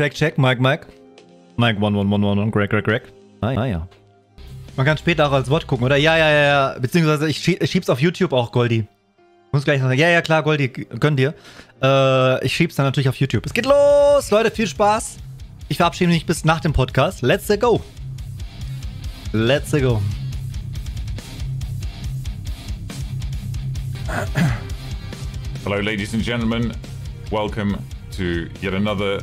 Check, check, Mike, Mike. Mike, 1111, Greg, Greg, Greg. Ah ja. Man kann später auch als Wort gucken, oder? Ja. Beziehungsweise ich schieb's auf YouTube auch, Goldi. Muss gleich noch sagen. Ja, klar, Goldi, gönn dir. Ich schieb's dann natürlich auf YouTube. Es geht los, Leute, viel Spaß. Ich verabschiede mich bis nach dem Podcast. Let's go. Let's go. Hello, ladies and gentlemen. Welcome to yet another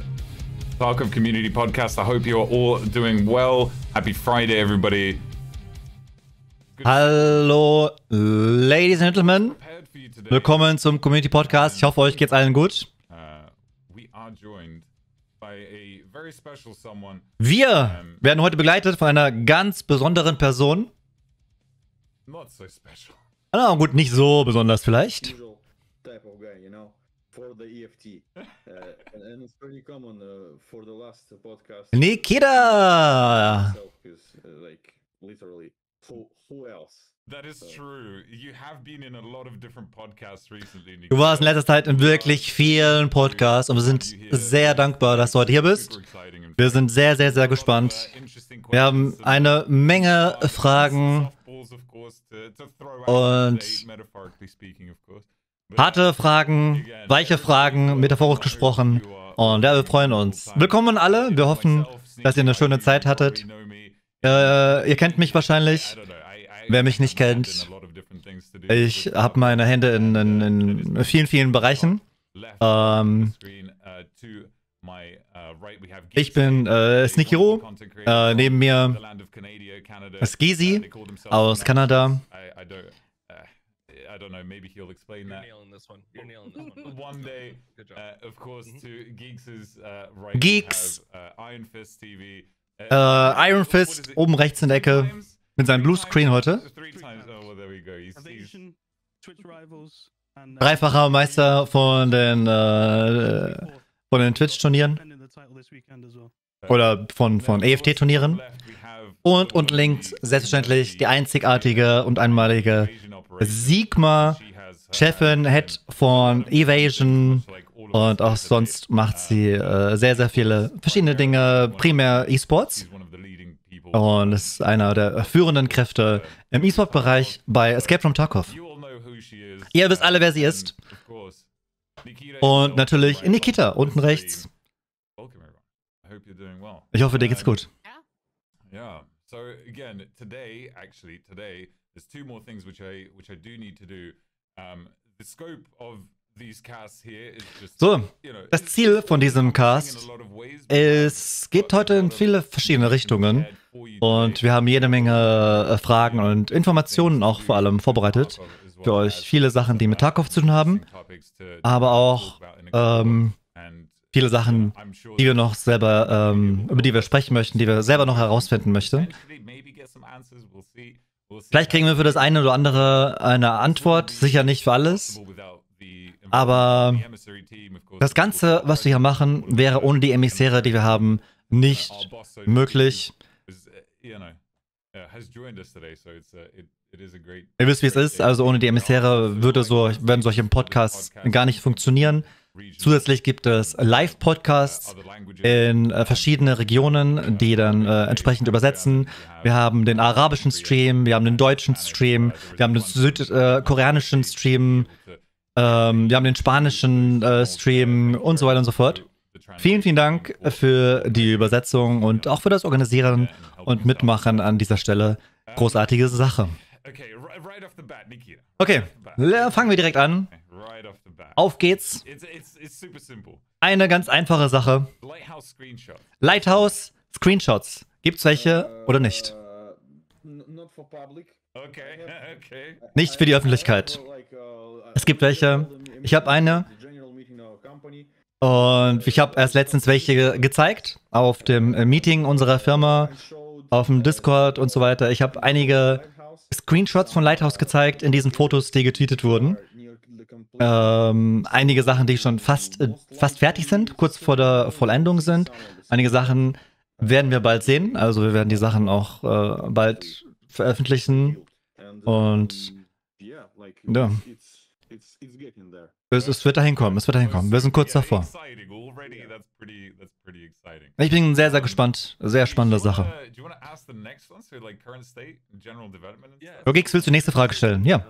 Tarkov Community Podcast. I hope you are all doing well. Happy Friday, everybody. Hallo, Ladies and Gentlemen. Willkommen zum Community Podcast. Ich hoffe, euch geht's allen gut. Wir werden heute begleitet von einer ganz besonderen Person. Ah, gut, nicht so besonders vielleicht. Nikita! Du warst in letzter Zeit in wirklich vielen Podcasts und wir sind sehr dankbar, dass du heute hier bist. Wir sind sehr, sehr, sehr gespannt. Wir haben eine Menge Fragen und harte Fragen, weiche Fragen, metaphorisch gesprochen. Und ja, wir freuen uns. Willkommen alle. Wir hoffen, dass ihr eine schöne Zeit hattet. Ihr kennt mich wahrscheinlich. Wer mich nicht kennt, ich habe meine Hände in vielen, vielen Bereichen. Ich bin SneakyRu, neben mir Skeezy aus Kanada. Geeks, Iron Fist oben rechts in der Ecke mit seinem Blue Screen heute. Dreifacher Meister von den Twitch-Turnieren oder von EFT-Turnieren. Und links selbstverständlich die einzigartige und einmalige Sigma, Chefin, Head von Evasion, und auch sonst macht sie sehr, sehr viele verschiedene Dinge, primär E-Sports, und ist einer der führenden Kräfte im E-Sport-Bereich bei Escape from Tarkov. Ihr wisst alle, wer sie ist. Und natürlich Nikita, unten rechts. Ich hoffe, dir geht's gut. Ja, so again, today, there's two more things which I do need to do. The scope of these casts here is just, so, das Ziel von diesem Cast ist, geht heute in viele verschiedene Richtungen und wir haben jede Menge Fragen und Informationen auch vor allem vorbereitet für euch. Viele Sachen, die mit Tarkov zu tun haben, aber auch viele Sachen, die wir noch selber, über die wir sprechen möchten, die wir selber noch herausfinden möchten. Vielleicht kriegen wir für das eine oder andere eine Antwort, sicher nicht für alles. Aber das Ganze, was wir hier machen, wäre ohne die Emissäre, die wir haben, nicht möglich. Ihr wisst, wie es ist, also ohne die Emissäre würden solche Podcasts gar nicht funktionieren. Zusätzlich gibt es Live-Podcasts in verschiedene Regionen, die dann entsprechend übersetzen. Wir haben den arabischen Stream, wir haben den deutschen Stream, wir haben den südkoreanischen Stream, wir haben den spanischen Stream und so weiter und so fort. Vielen, vielen Dank für die Übersetzung und auch für das Organisieren und Mitmachen an dieser Stelle. Großartige Sache. Okay, fangen wir direkt an. Auf geht's. Eine ganz einfache Sache. Lighthouse Screenshots. Gibt's welche oder nicht? Nicht für die Öffentlichkeit. Es gibt welche. Ich habe eine. Und ich habe erst letztens welche gezeigt. Auf dem Meeting unserer Firma, auf dem Discord und so weiter. Ich habe einige Screenshots von Lighthouse gezeigt in diesen Fotos, die getweetet wurden. Einige Sachen, die schon fast fertig sind, kurz vor der Vollendung sind. Einige Sachen werden wir bald sehen. Also wir werden die Sachen auch bald veröffentlichen. Und ja. Es wird dahin kommen, es wird dahin kommen. Wir sind kurz davor. Ich bin sehr, sehr gespannt. Sehr spannende Sache. Okay, willst du die nächste Frage stellen? Ja.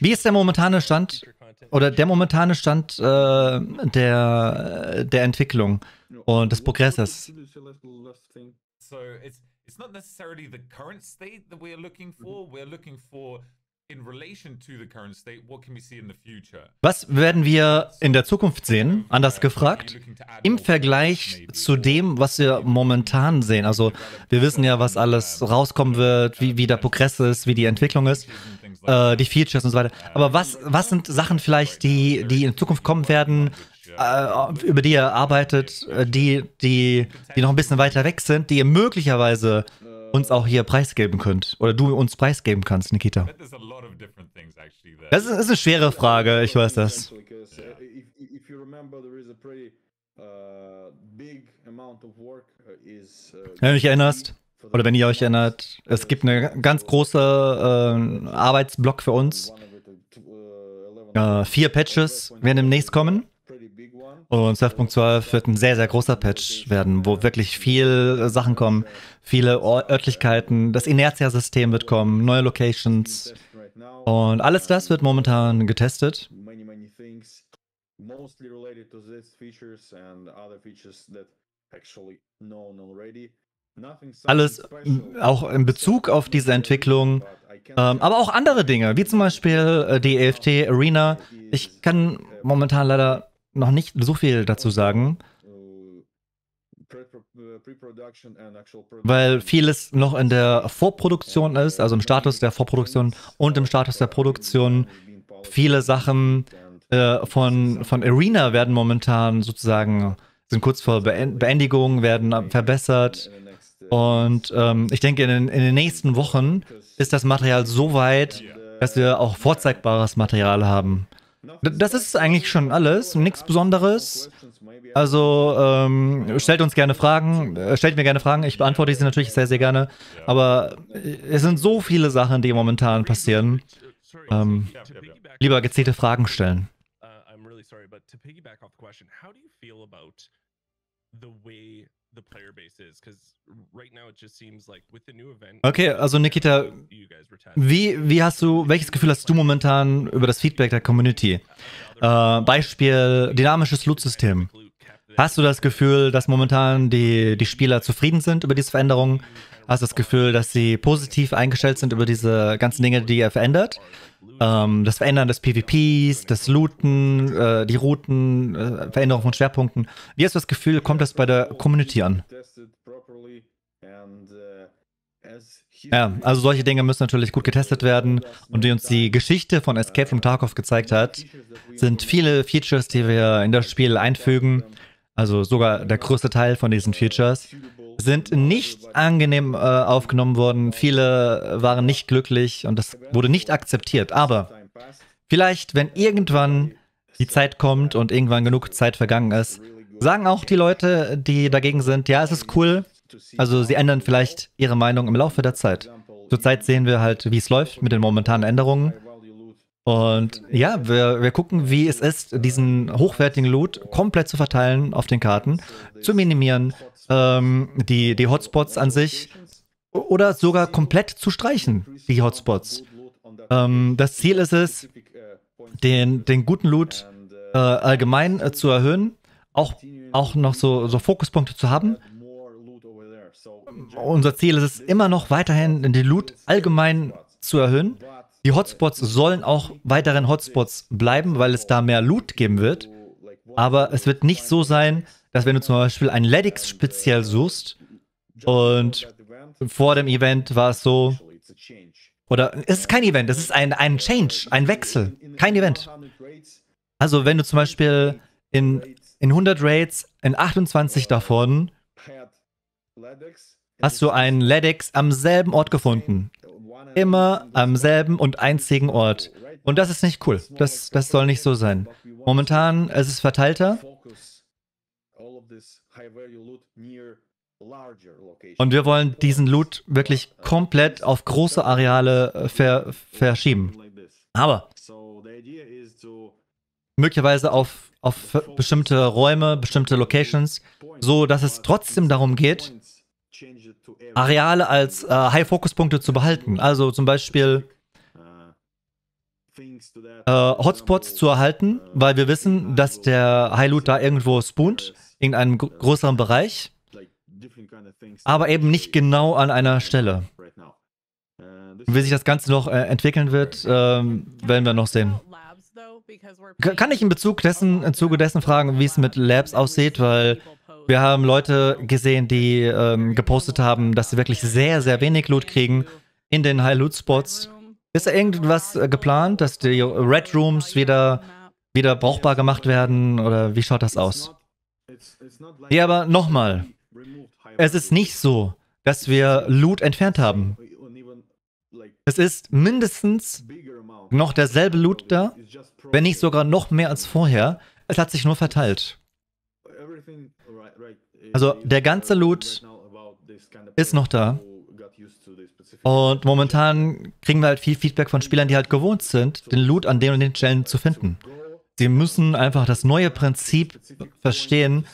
Wie ist der momentane Stand oder der momentane Stand der Entwicklung und des Progresses? It's not necessarily the current state that we're looking for. We're looking for, in relation to the current state, what can we see in the future? Was werden wir in der Zukunft sehen? Anders gefragt, im Vergleich zu dem, was wir momentan sehen. Also wir wissen ja, was alles rauskommen wird, wie der Progress ist, wie die Entwicklung ist, die Features und so weiter. Aber was sind Sachen vielleicht, die in Zukunft kommen werden, über die ihr arbeitet, die noch ein bisschen weiter weg sind, die ihr möglicherweise uns auch hier preisgeben könnt. Oder du uns preisgeben kannst, Nikita. Das ist eine schwere Frage, ich weiß das. Wenn du dich erinnerst, oder wenn ihr euch erinnert, es gibt eine ganz große Arbeitsblock für uns. 4 Patches werden demnächst kommen. Und 12.12 wird ein sehr, sehr großer Patch werden, wo wirklich viel Sachen kommen, viele Örtlichkeiten, das Inertia-System wird kommen, neue Locations und alles das wird momentan getestet. Alles auch in Bezug auf diese Entwicklung, aber auch andere Dinge, wie zum Beispiel die EFT Arena. Ich kann momentan leider noch nicht so viel dazu sagen, weil vieles noch in der Vorproduktion ist, also im Status der Vorproduktion und im Status der Produktion. Viele Sachen von Arena werden momentan sozusagen, sind kurz vor Beendigung, werden verbessert. Und ich denke, in den nächsten Wochen ist das Material so weit, dass wir auch vorzeigbares Material haben. Das ist eigentlich schon alles, nichts Besonderes. Also stellt uns gerne Fragen, stellt mir gerne Fragen, ich beantworte sie natürlich sehr, sehr gerne. Aber es sind so viele Sachen, die momentan passieren. Lieber gezielte Fragen stellen. Okay, also Nikita, welches Gefühl hast du momentan über das Feedback der Community? Beispiel dynamisches Loot-System. Hast du das Gefühl, dass momentan die Spieler zufrieden sind über diese Veränderungen? Hast du das Gefühl, dass sie positiv eingestellt sind über diese ganzen Dinge, die ihr verändert? Das Verändern des PvPs, das Looten, die Routen, Veränderung von Schwerpunkten. Wie hast du das Gefühl, kommt das bei der Community an? Ja, also solche Dinge müssen natürlich gut getestet werden. Und wie uns die Geschichte von Escape from Tarkov gezeigt hat, sind viele Features, die wir in das Spiel einfügen, also sogar der größte Teil von diesen Features, sind nicht angenehm aufgenommen worden. Viele waren nicht glücklich und das wurde nicht akzeptiert. Aber vielleicht, wenn irgendwann die Zeit kommt und irgendwann genug Zeit vergangen ist, sagen auch die Leute, die dagegen sind, ja, es ist cool. Also sie ändern vielleicht ihre Meinung im Laufe der Zeit. Zurzeit sehen wir halt, wie es läuft mit den momentanen Änderungen. Und ja, wir gucken, wie es ist, diesen hochwertigen Loot komplett zu verteilen auf den Karten, zu minimieren, die Hotspots an sich oder sogar komplett zu streichen, die Hotspots. Das Ziel ist es, den guten Loot allgemein zu erhöhen, auch noch so Fokuspunkte zu haben. Unser Ziel ist es immer noch weiterhin, den Loot allgemein zu erhöhen. Die Hotspots sollen auch weiterhin Hotspots bleiben, weil es da mehr Loot geben wird. Aber es wird nicht so sein, dass wenn du zum Beispiel ein LEDX speziell suchst und vor dem Event war es so, oder es ist kein Event, es ist ein Change, ein Wechsel, kein Event. Also wenn du zum Beispiel in 100 Raids, in 28 davon, hast du einen LEDX am selben Ort gefunden. Immer am selben und einzigen Ort. Und das ist nicht cool. Das soll nicht so sein. Momentan ist es verteilter. Und wir wollen diesen Loot wirklich komplett auf große Areale verschieben. Aber möglicherweise auf bestimmte Räume, bestimmte Locations, so dass es trotzdem darum geht, Areale als High-Focus-Punkte zu behalten. Also zum Beispiel Hotspots zu erhalten, weil wir wissen, dass der High-Loot da irgendwo spawnt, in einem größeren Bereich, aber eben nicht genau an einer Stelle. Wie sich das Ganze noch entwickeln wird, werden wir noch sehen. Kann ich im Zuge dessen fragen, wie es mit Labs aussieht, weil wir haben Leute gesehen, die gepostet haben, dass sie wirklich sehr, sehr wenig Loot kriegen in den High-Loot-Spots. Ist da irgendwas geplant, dass die Red Rooms wieder brauchbar gemacht werden oder wie schaut das aus? Ja, aber nochmal, es ist nicht so, dass wir Loot entfernt haben. Es ist mindestens noch derselbe Loot da, wenn nicht sogar noch mehr als vorher. Es hat sich nur verteilt. Also der ganze Loot ist noch da. Und momentan kriegen wir halt viel Feedback von Spielern, die halt gewohnt sind, den Loot an den und den Stellen zu finden. Sie müssen einfach das neue Prinzip verstehen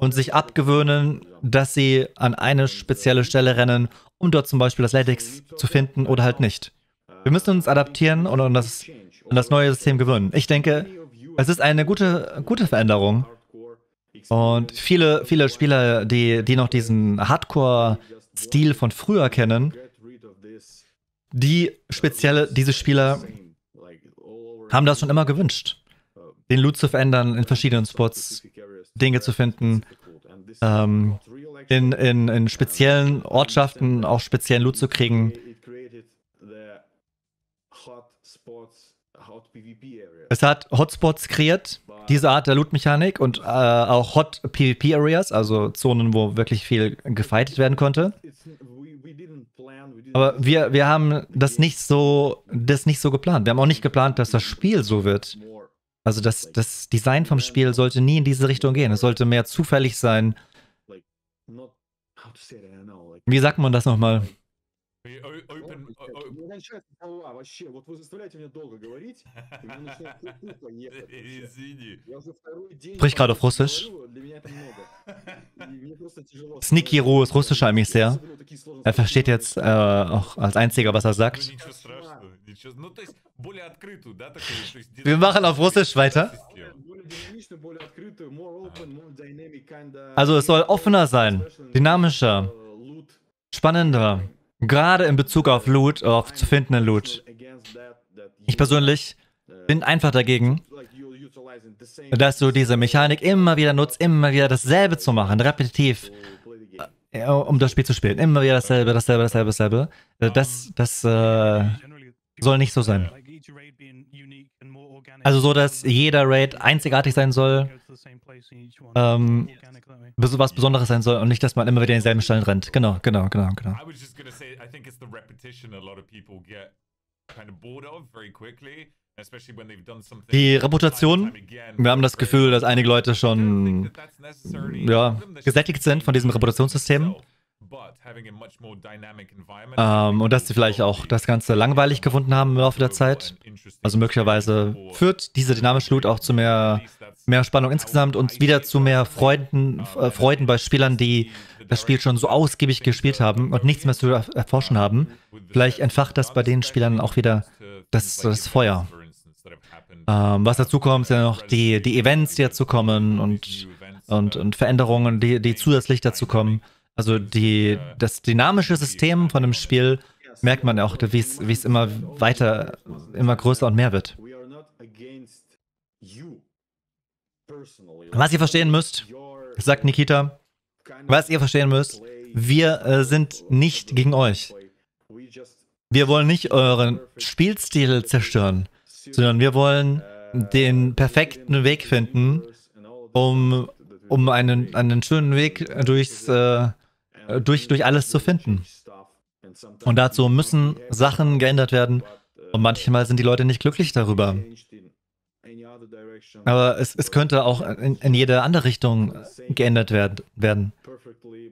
und sich abgewöhnen, dass sie an eine spezielle Stelle rennen, um dort zum Beispiel das LEDX zu finden oder halt nicht. Wir müssen uns adaptieren und an das neue System gewöhnen. Ich denke, es ist eine gute Veränderung. Und viele Spieler, die noch diesen Hardcore-Stil von früher kennen, diese Spieler haben das schon immer gewünscht, den Loot zu verändern, in verschiedenen Spots Dinge zu finden, in speziellen Ortschaften auch speziellen Loot zu kriegen. Es hat Hotspots kreiert, diese Art der Loot-Mechanik, und auch Hot PvP Areas, also Zonen, wo wirklich viel gefightet werden konnte. Aber wir haben das nicht so geplant. Wir haben auch nicht geplant, dass das Spiel so wird. Also das Design vom Spiel sollte nie in diese Richtung gehen. Es sollte mehr zufällig sein. Wie sagt man das nochmal? Sprich gerade auf Russisch. SneakyRu ist russischer Emissär. Er versteht jetzt auch als einziger, was er sagt. Wir machen auf Russisch weiter. Also es soll offener sein, dynamischer, spannender. Gerade in Bezug auf Loot, auf zu findenden Loot. Ich persönlich bin einfach dagegen, dass du diese Mechanik immer wieder nutzt, immer wieder dasselbe zu machen, repetitiv, um das Spiel zu spielen. Immer wieder dasselbe. Das soll nicht so sein. Also so, dass jeder Raid einzigartig sein soll, was Besonderes sein soll und nicht, dass man immer wieder in denselben Stellen rennt. Genau. Die Reputation, wir haben das Gefühl, dass einige Leute schon gesättigt sind von diesem Reputationssystem. Und dass sie vielleicht auch das Ganze langweilig gefunden haben im Laufe der Zeit. Also möglicherweise führt diese dynamische Loot auch zu mehr Spannung insgesamt und wieder zu mehr Freuden bei Spielern, die das Spiel schon so ausgiebig gespielt haben und nichts mehr zu erforschen haben. Vielleicht entfacht das bei den Spielern auch wieder das Feuer. Was dazu kommt, sind ja noch die Events, die dazu kommen und Veränderungen, die zusätzlich dazu kommen. Also das dynamische System von dem Spiel merkt man auch, wie es immer größer und mehr wird. Was ihr verstehen müsst, sagt Nikita, wir sind nicht gegen euch. Wir wollen nicht euren Spielstil zerstören, sondern wir wollen den perfekten Weg finden, um einen schönen Weg durch alles zu finden. Und dazu müssen Sachen geändert werden und manchmal sind die Leute nicht glücklich darüber. Aber es könnte auch in jede andere Richtung geändert werden.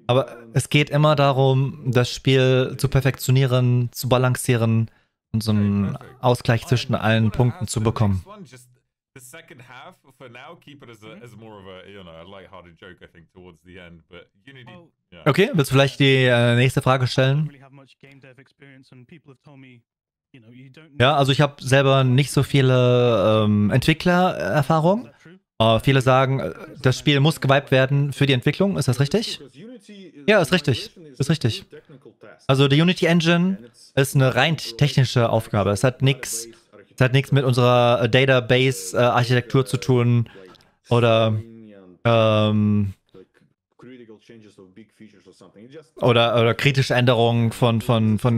Aber es geht immer darum, das Spiel zu perfektionieren, zu balancieren und so einen Ausgleich zwischen allen Punkten zu bekommen. Okay, willst du vielleicht die nächste Frage stellen? Ja, also ich habe selber nicht so viele Entwicklererfahrung. Viele sagen, das Spiel muss gewiped werden für die Entwicklung. Ist das richtig? Ja, ist richtig. Ist richtig. Also die Unity Engine ist eine rein technische Aufgabe. Es hat nichts mit unserer Database-Architektur zu tun oder kritische Änderungen von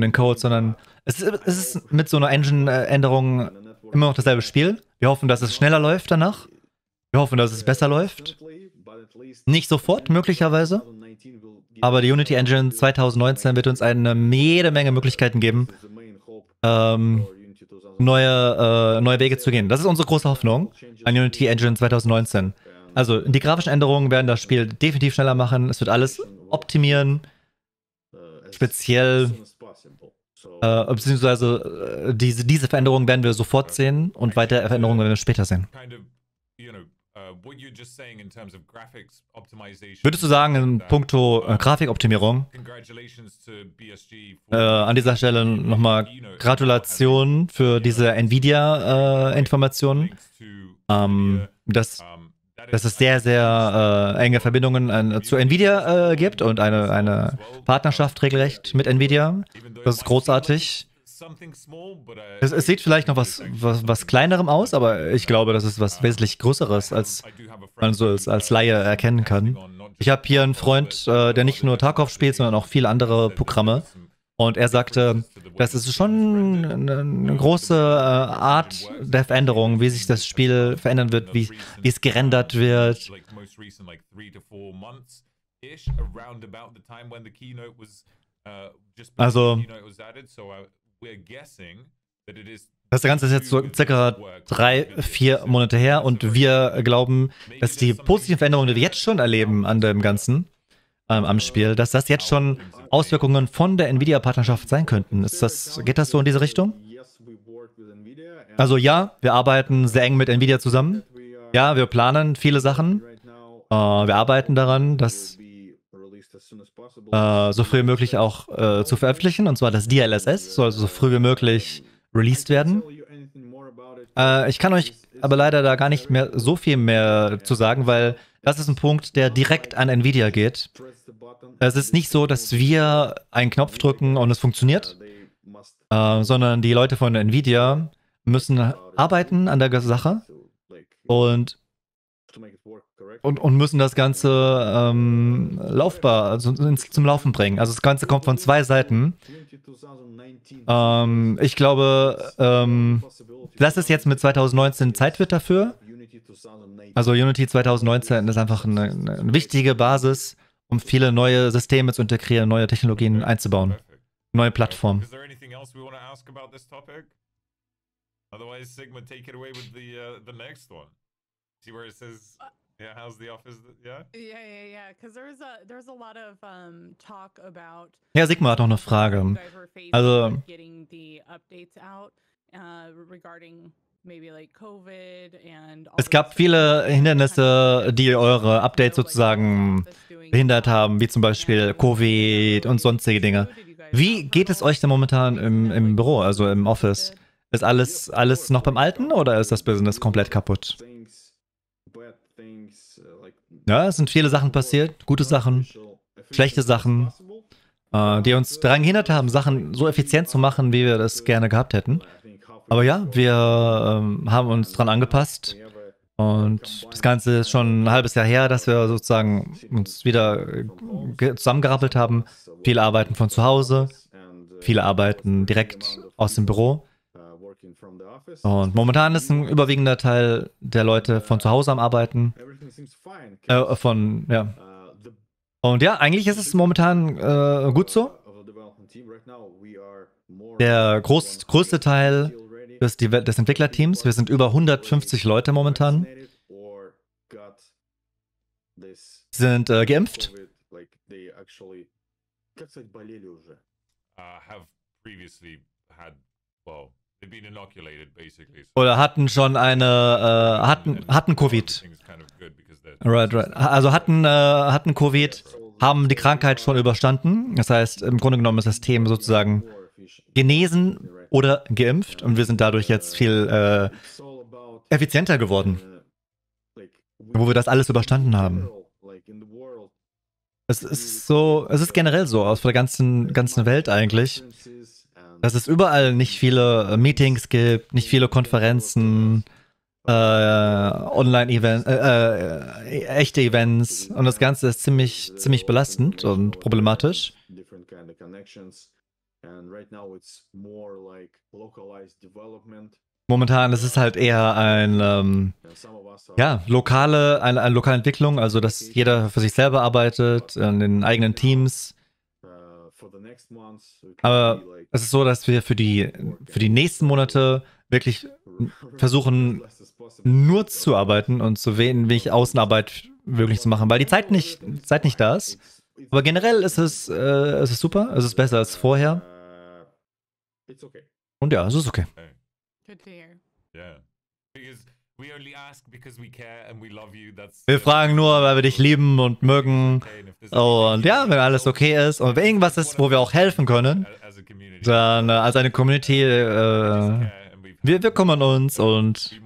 den Codes, sondern es ist mit so einer Engine-Änderung immer noch dasselbe Spiel. Wir hoffen, dass es schneller läuft danach. Wir hoffen, dass es besser läuft. Nicht sofort, möglicherweise. Aber die Unity Engine 2019 wird uns eine jede Menge Möglichkeiten geben, neue Wege zu gehen. Das ist unsere große Hoffnung an Unity Engine 2019. Also, die grafischen Änderungen werden das Spiel definitiv schneller machen. Es wird alles optimieren. Speziell, beziehungsweise diese Veränderungen werden wir sofort sehen und weitere Veränderungen werden wir später sehen. Würdest du sagen, in puncto Grafikoptimierung, an dieser Stelle nochmal Gratulation für diese NVIDIA-Informationen, dass es sehr, sehr enge Verbindungen zu NVIDIA gibt und eine Partnerschaft regelrecht mit NVIDIA. Das ist großartig. Es sieht vielleicht noch was Kleinerem aus, aber ich glaube, das ist was wesentlich Größeres, als man so als Laie erkennen kann. Ich habe hier einen Freund, der nicht nur Tarkov spielt, sondern auch viele andere Programme. Und er sagte, das ist schon eine große Art der Veränderung, wie sich das Spiel verändern wird, wie es gerendert wird. Also, das Ganze ist jetzt so circa 3-4 Monate her und wir glauben, dass die positiven Veränderungen, die wir jetzt schon erleben an dem Ganzen, am Spiel, dass das jetzt schon Auswirkungen von der NVIDIA-Partnerschaft sein könnten. Geht das so in diese Richtung? Also ja, wir arbeiten sehr eng mit NVIDIA zusammen. Ja, wir planen viele Sachen. Wir arbeiten daran, dass so früh wie möglich auch zu veröffentlichen, und zwar das DLSS soll so früh wie möglich released werden. Ich kann euch aber leider da gar nicht mehr so viel mehr zu sagen, weil das ist ein Punkt, der direkt an NVIDIA geht. Es ist nicht so, dass wir einen Knopf drücken und es funktioniert, sondern die Leute von NVIDIA müssen arbeiten an der Sache und müssen das Ganze zum Laufen bringen. Also das Ganze kommt von zwei Seiten. Ich glaube, dass es jetzt mit 2019 Zeit wird dafür. Also Unity 2019 ist einfach eine wichtige Basis, um viele neue Systeme zu integrieren, neue Technologien einzubauen, neue Plattformen. Yeah, how's the office? Yeah. Yeah, yeah, yeah. Because there's a lot of talk about. Ja, Sigma hat noch eine Frage. Also getting the updates out regarding maybe like COVID and. Es gab viele Hindernisse, die eure Updates sozusagen behindert haben, wie zum Beispiel COVID und sonstige Dinge. Wie geht es euch denn momentan im Büro, also im Office? Ist alles noch beim Alten oder ist das Business komplett kaputt? Ja, es sind viele Sachen passiert, gute Sachen, schlechte Sachen, die uns daran gehindert haben, Sachen so effizient zu machen, wie wir das gerne gehabt hätten. Aber ja, wir haben uns daran angepasst und das Ganze ist schon ein halbes Jahr her, dass wir sozusagen uns wieder zusammengerappelt haben. Viele arbeiten von zu Hause, viele arbeiten direkt aus dem Büro. Und momentan ist ein überwiegender Teil der Leute von zu Hause am Arbeiten. Und ja, eigentlich ist es momentan gut so. Der größte Teil des Entwicklerteams, wir sind über 150 Leute momentan, sind geimpft. they actually, как сказать, болели уже. Have previously had, well, they've been inoculated basically. Oder hatten schon eine, hatten Covid. Right. Also hatten Covid, haben die Krankheit schon überstanden. Das heißt, im Grunde genommen ist das Thema sozusagen genesen oder geimpft und wir sind dadurch jetzt viel effizienter geworden, wo wir das alles überstanden haben. Es ist so, es ist generell so aus der ganzen Welt eigentlich, dass es überall nicht viele Meetings gibt, nicht viele Konferenzen, Online-Events, echte Events und das Ganze ist ziemlich belastend und problematisch. Momentan ist es halt eher eine lokale Entwicklung, also dass jeder für sich selber arbeitet, in den eigenen Teams. Aber es ist so, dass wir für die nächsten Monate wirklich versuchen, nur zu arbeiten und so wenig Außenarbeit wirklich zu machen, weil die Zeit nicht da ist. Aber generell ist es ist super, es ist besser als vorher. Und ja, es ist okay. Wir fragen nur, weil wir dich lieben und mögen. Und ja, wenn alles okay ist und wenn irgendwas ist, wo wir auch helfen können, dann als eine Community, wir kümmern uns und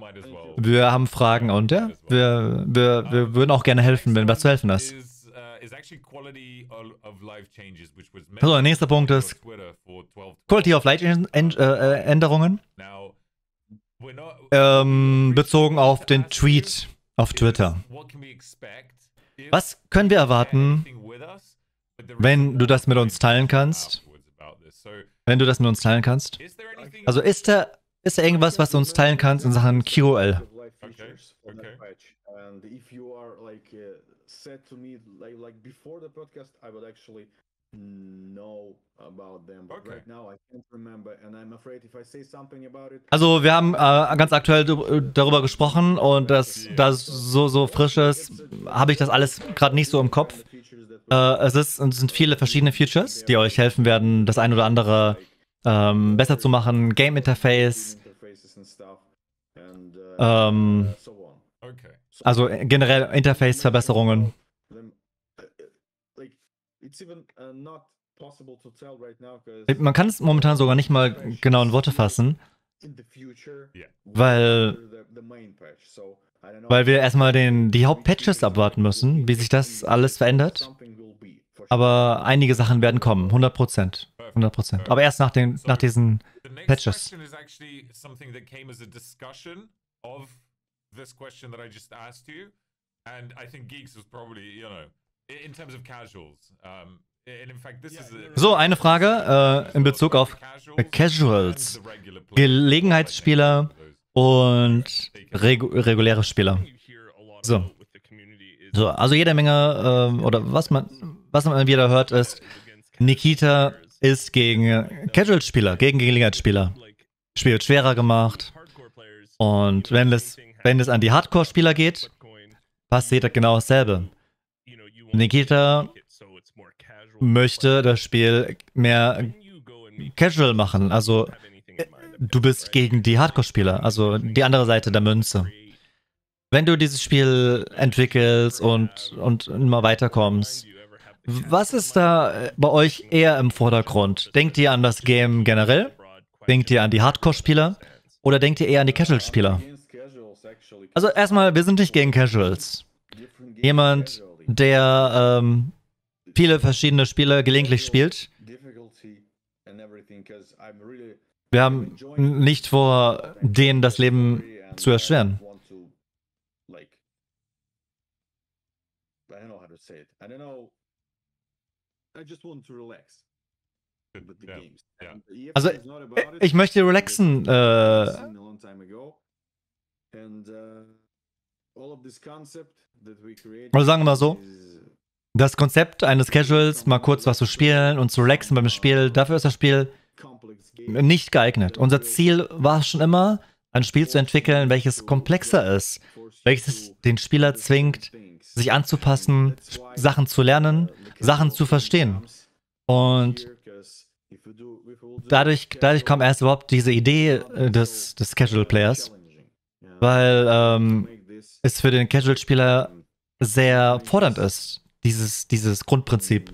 wir haben Fragen und ja, wir würden auch gerne helfen, wenn was zu helfen ist. Also der nächste Punkt ist Quality of Life Änderungen bezogen auf den Tweet auf Twitter. Was können wir erwarten, wenn du das mit uns teilen kannst? Also ist da irgendwas, was du uns teilen kannst in Sachen QoL? Said to me like before the podcast, I would actually know about them. But right now I can't remember, and I'm afraid if I say something about it. Also wir haben ganz aktuell darüber gesprochen und dass das so frisch ist, habe ich das alles gerade nicht so im Kopf. Es sind viele verschiedene Features, die euch helfen werden, das ein oder andere besser zu machen, Game Interface. Also generell Interface-Verbesserungen. Man kann es momentan sogar nicht mal genau in Worte fassen, weil wir erstmal die Hauptpatches abwarten müssen, wie sich das alles verändert. Aber einige Sachen werden kommen, 100%. 100%. Aber erst nach diesen Patches. This question that I just asked you, and I think Geeks was probably, you know, in terms of casuals. And in fact, this is so eine Frage in Bezug auf Casuals, Gelegenheitsspieler und reguläre Spieler. So, also jede Menge oder was man wieder hört ist, Nikita ist gegen Casual-Spieler, gegen Gelegenheitsspieler. Spiel wird schwerer gemacht. Und wenn es an die Hardcore-Spieler geht, passiert das genau dasselbe. Nikita möchte das Spiel mehr casual machen. Also, du bist gegen die Hardcore-Spieler, also die andere Seite der Münze. Wenn du dieses Spiel entwickelst und immer weiterkommst, was ist da bei euch eher im Vordergrund? Denkt ihr an das Game generell? Denkt ihr an die Hardcore-Spieler? Oder denkt ihr eher an die Casual-Spieler? Also erstmal, wir sind nicht gegen Casuals. Jemand, der viele verschiedene Spiele gelegentlich spielt. Wir haben nicht vor, denen das Leben zu erschweren. Also, ich möchte relaxen. Also sagen wir mal so, das Konzept eines Casuals, mal kurz was zu spielen und zu relaxen beim Spiel, dafür ist das Spiel nicht geeignet. Unser Ziel war schon immer, ein Spiel zu entwickeln, welches komplexer ist, welches den Spieler zwingt, sich anzupassen, Sachen zu lernen, Sachen zu verstehen. Und dadurch kam erst überhaupt diese Idee des Casual Players, weil es für den Casual Spieler sehr fordernd ist, dieses Grundprinzip.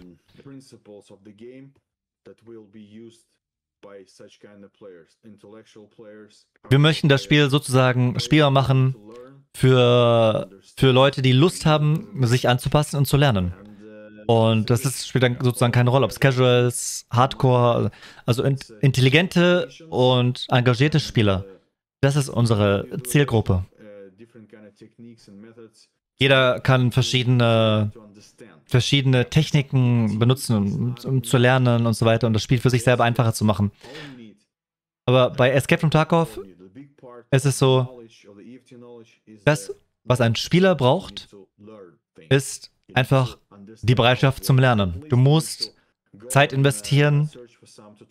Wir möchten das Spiel sozusagen spielbar machen für Leute, die Lust haben, sich anzupassen und zu lernen. Und das spielt dann sozusagen keine Rolle, ob es Casuals, Hardcore, also intelligente und engagierte Spieler. Das ist unsere Zielgruppe. Jeder kann verschiedene Techniken benutzen, um zu lernen und so weiter und das Spiel für sich selber einfacher zu machen. Aber bei Escape from Tarkov ist es so, das, was ein Spieler braucht, ist einfach die Bereitschaft zum Lernen. Du musst Zeit investieren,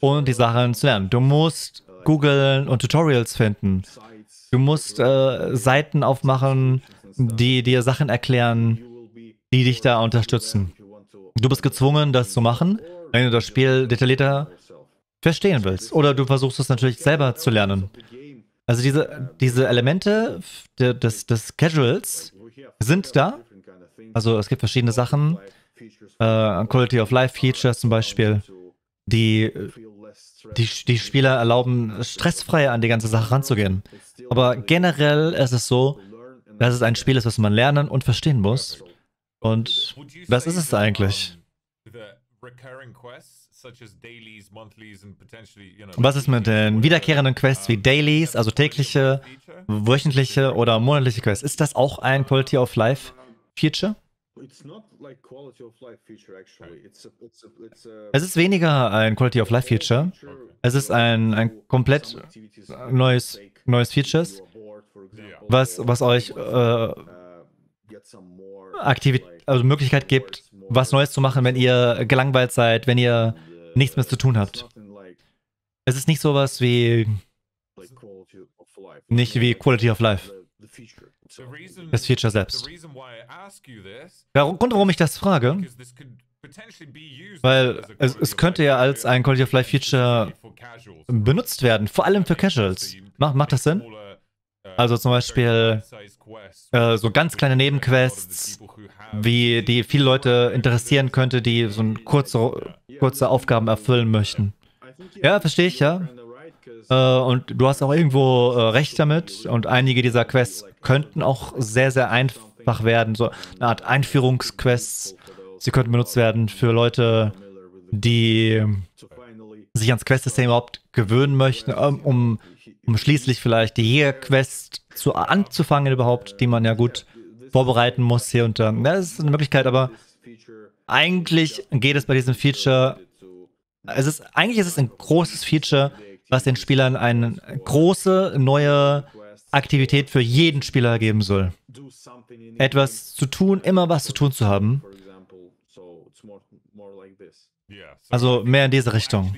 um die Sachen zu lernen. Du musst googeln und Tutorials finden. Du musst Seiten aufmachen, die dir Sachen erklären, die dich da unterstützen. Du bist gezwungen, das zu machen, wenn du das Spiel detaillierter verstehen willst. Oder du versuchst es natürlich selber zu lernen. Also diese Elemente des Casuals sind da. Also es gibt verschiedene Sachen, Quality of Life Features zum Beispiel, die Spieler erlauben, stressfreier an die ganze Sache ranzugehen. Aber generell ist es so, dass es ein Spiel ist, was man lernen und verstehen muss. Und das ist es eigentlich. Was ist mit den wiederkehrenden Quests wie Dailies, also tägliche, wöchentliche oder monatliche Quests? Ist das auch ein Quality of Life Feature? Es ist weniger ein Quality of Life Feature. Es ist ein komplett neues Feature, was euch Möglichkeit gibt, was Neues zu machen, wenn ihr gelangweilt seid, wenn ihr nichts mehr zu tun habt. Es ist nicht sowas wie Quality of Life. Das Feature selbst. Der Grund, warum ich das frage, weil es könnte ja als ein Quality of Life Feature benutzt werden, vor allem für Casuals. Macht das Sinn? Also zum Beispiel so ganz kleine Nebenquests, die viele Leute interessieren könnte, die so kurze Aufgaben erfüllen möchten. Ja, verstehe ich, ja. Und du hast auch irgendwo recht damit und einige dieser Quests könnten auch sehr, sehr einfach werden, so eine Art Einführungsquests. Sie könnten benutzt werden für Leute, die sich ans Quest-System überhaupt gewöhnen möchten, um schließlich vielleicht die Jäger-Quest anzufangen überhaupt, die man ja gut vorbereiten muss hier und da. Ja, das ist eine Möglichkeit, aber eigentlich geht es bei diesem Feature, eigentlich ist es ein großes Feature, was den Spielern eine große neue Aktivität für jeden Spieler geben soll. Etwas zu tun, immer was zu tun zu haben. Also mehr in diese Richtung.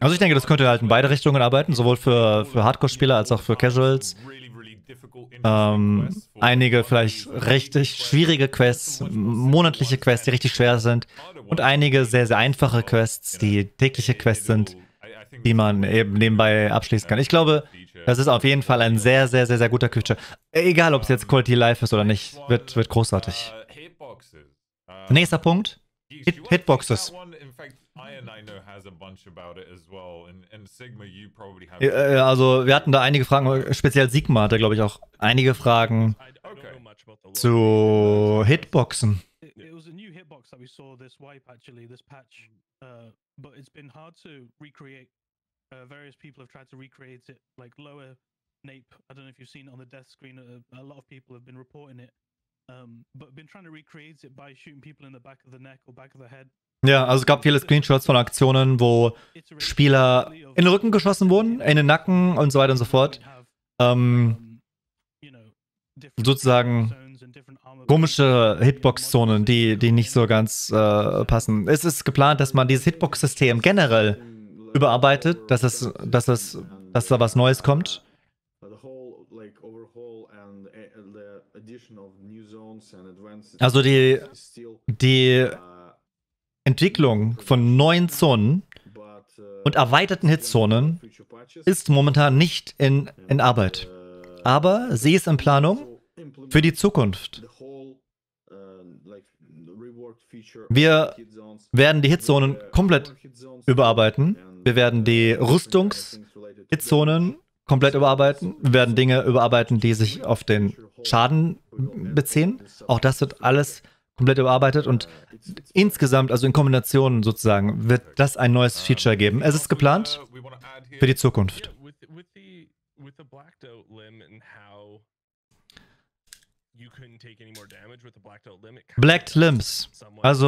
Also ich denke, das könnte halt in beide Richtungen arbeiten, sowohl für Hardcore-Spieler als auch für Casuals. Einige vielleicht richtig schwierige Quests, monatliche Quests, die richtig schwer sind und einige sehr, sehr einfache Quests, die tägliche Quests sind, die man eben nebenbei abschließen kann. Ich glaube, das ist auf jeden Fall ein sehr, sehr, sehr, sehr guter Feature. Egal, ob es jetzt Quality Life ist oder nicht, wird großartig. Nächster Punkt, Hitboxes. Also wir hatten da einige Fragen, speziell Sigma hatte, glaube ich, auch einige Fragen zu Hitboxen. Ja, also es gab viele Screenshots von Aktionen, wo Spieler in den Rücken geschossen wurden, in den Nacken und so weiter und so fort. Sozusagen komische Hitbox-Zonen, die nicht so ganz passen. Es ist geplant, dass man dieses Hitbox-System generell überarbeitet, dass da was Neues kommt. Also die Entwicklung von neuen Zonen und erweiterten Hitzonen ist momentan nicht in Arbeit. Aber sie ist in Planung für die Zukunft. Wir werden die Hitzonen komplett überarbeiten. Wir werden die Rüstungs-Hitzonen komplett überarbeiten. Wir werden Dinge überarbeiten, die sich auf den Schaden beziehen. Auch das wird alles komplett überarbeitet und insgesamt, also in Kombination sozusagen, wird das ein neues Feature geben. Es ist geplant für die Zukunft. Blacked Limbs, also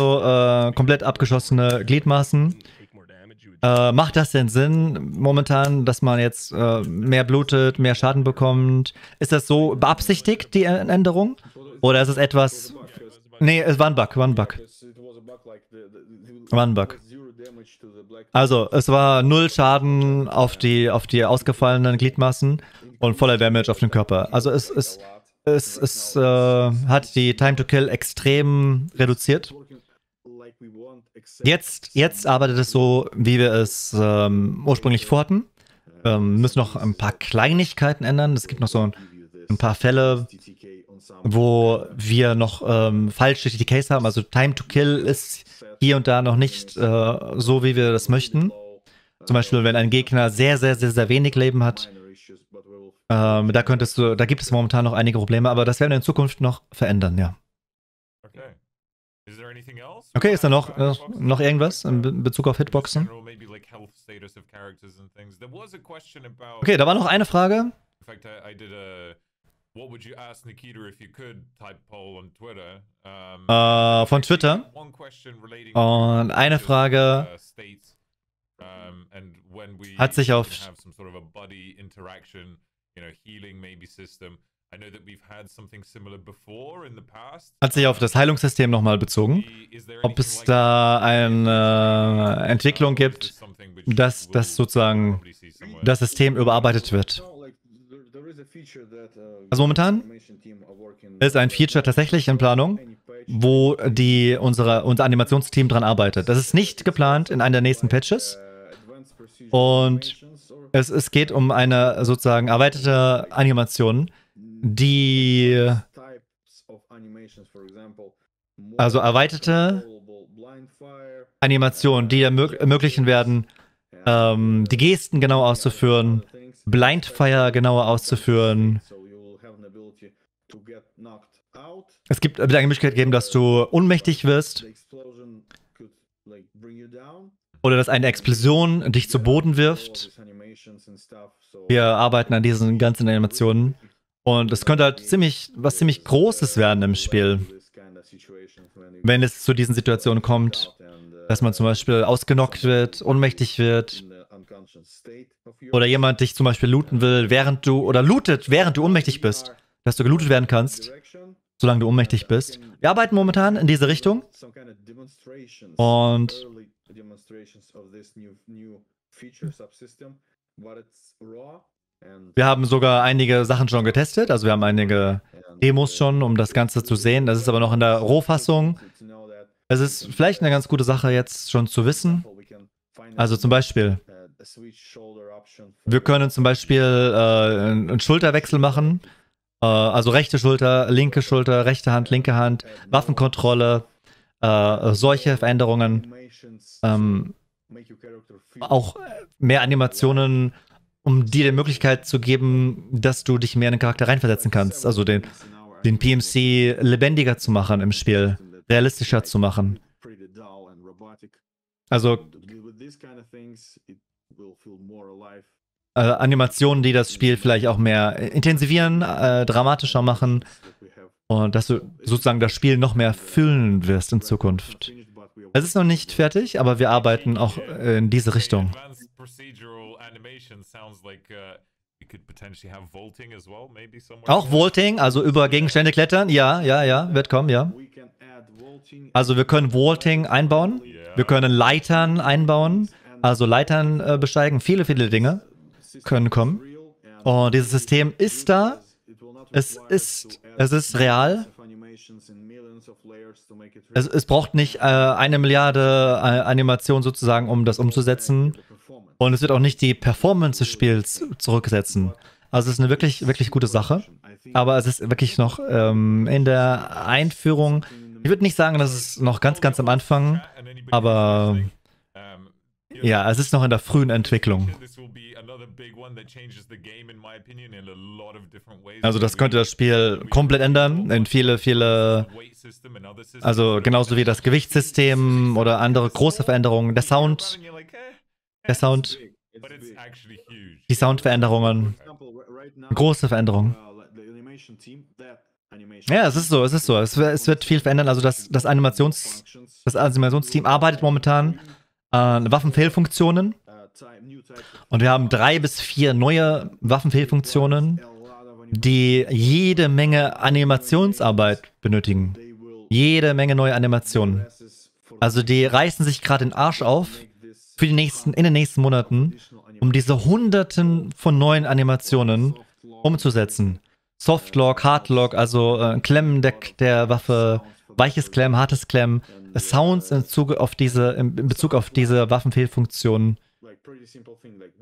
komplett abgeschossene Gliedmaßen. Macht das denn Sinn momentan, dass man jetzt mehr blutet, mehr Schaden bekommt? Ist das so beabsichtigt, die Änderung? Oder ist es etwas... Nee, es war ein Bug, Also, es war 0 Schaden auf die ausgefallenen Gliedmaßen und voller Damage auf den Körper. Also, es hat die Time to Kill extrem reduziert. Jetzt arbeitet es so, wie wir es ursprünglich vorhatten. Wir müssen noch ein paar Kleinigkeiten ändern. Es gibt noch so ein paar Fälle, wo wir noch falsche TTKs haben. Also Time to Kill ist hier und da noch nicht so, wie wir das möchten. Zum Beispiel, wenn ein Gegner sehr, sehr, sehr, sehr wenig Leben hat, da gibt es momentan noch einige Probleme, aber das werden wir in Zukunft noch verändern, ja. Okay, ist da noch irgendwas in Bezug auf Hitboxen? Okay, da war noch eine Frage. Von Twitter. Und eine Frage hat sich auf... Hat sich auf das Heilungssystem nochmal bezogen, ob es da eine Entwicklung gibt, dass sozusagen das System überarbeitet wird. Also momentan ist ein Feature tatsächlich in Planung, wo unser Animationsteam dran arbeitet. Das ist nicht geplant in einer der nächsten Patches und es geht um eine sozusagen erweiterte Animation, die also erweiterte Animationen, die ermöglichen werden, die Gesten genau auszuführen, Blindfire genauer auszuführen. Es gibt eine Möglichkeit geben, dass du ohnmächtig wirst oder dass eine Explosion dich zu Boden wirft. Wir arbeiten an diesen ganzen Animationen. Und es könnte halt ziemlich Großes werden im Spiel, wenn es zu diesen Situationen kommt, dass man zum Beispiel ausgenockt wird, ohnmächtig wird oder jemand dich zum Beispiel looten will, während du ohnmächtig bist, dass du gelootet werden kannst, solange du ohnmächtig bist. Wir arbeiten momentan in diese Richtung und wir haben sogar einige Sachen schon getestet, also wir haben einige Demos schon, um das Ganze zu sehen. Das ist aber noch in der Rohfassung. Es ist vielleicht eine ganz gute Sache, jetzt schon zu wissen. Also zum Beispiel, wir können zum Beispiel einen Schulterwechsel machen, also rechte Schulter, rechte Hand, linke Hand, Waffenkontrolle, solche Veränderungen, auch mehr Animationen, um dir die Möglichkeit zu geben, dass du dich mehr in den Charakter reinversetzen kannst. Also den PMC lebendiger zu machen im Spiel, realistischer zu machen. Also Animationen, die das Spiel vielleicht auch mehr intensivieren, dramatischer machen und dass du sozusagen das Spiel noch mehr füllen wirst in Zukunft. Es ist noch nicht fertig, aber wir arbeiten auch in diese Richtung. Auch Vaulting, also über Gegenstände klettern, ja, wird kommen, ja. Also wir können Vaulting einbauen, wir können Leitern einbauen, also Leitern besteigen, viele, viele Dinge können kommen. Und dieses System ist da, es ist Es ist real. Es braucht nicht eine Milliarde Animationen sozusagen, um das umzusetzen. Und es wird auch nicht die Performance des Spiels zurücksetzen. Also es ist eine wirklich, wirklich gute Sache. Aber es ist wirklich noch in der Einführung. Ich würde nicht sagen, dass es noch ganz, ganz am Anfang, aber ja, es ist noch in der frühen Entwicklung. Also das könnte das Spiel komplett ändern in viele, viele, also genauso wie das Gewichtssystem oder andere große Veränderungen. Der Sound, die Soundveränderungen, große Veränderungen. Ja, es ist so, es ist so. Es wird viel verändern. Also das Animationsteam arbeitet momentan an Waffenfehlfunktionen. Und wir haben 3 bis 4 neue Waffenfehlfunktionen, die jede Menge Animationsarbeit benötigen. Jede Menge neue Animationen. Also die reißen sich gerade den Arsch auf für die nächsten, in den nächsten Monaten, um diese Hunderten von neuen Animationen umzusetzen. Softlock, Hardlock, also Klemmen der Waffe, weiches Klemmen, hartes Klemmen, Sounds in Bezug auf diese Waffenfehlfunktionen.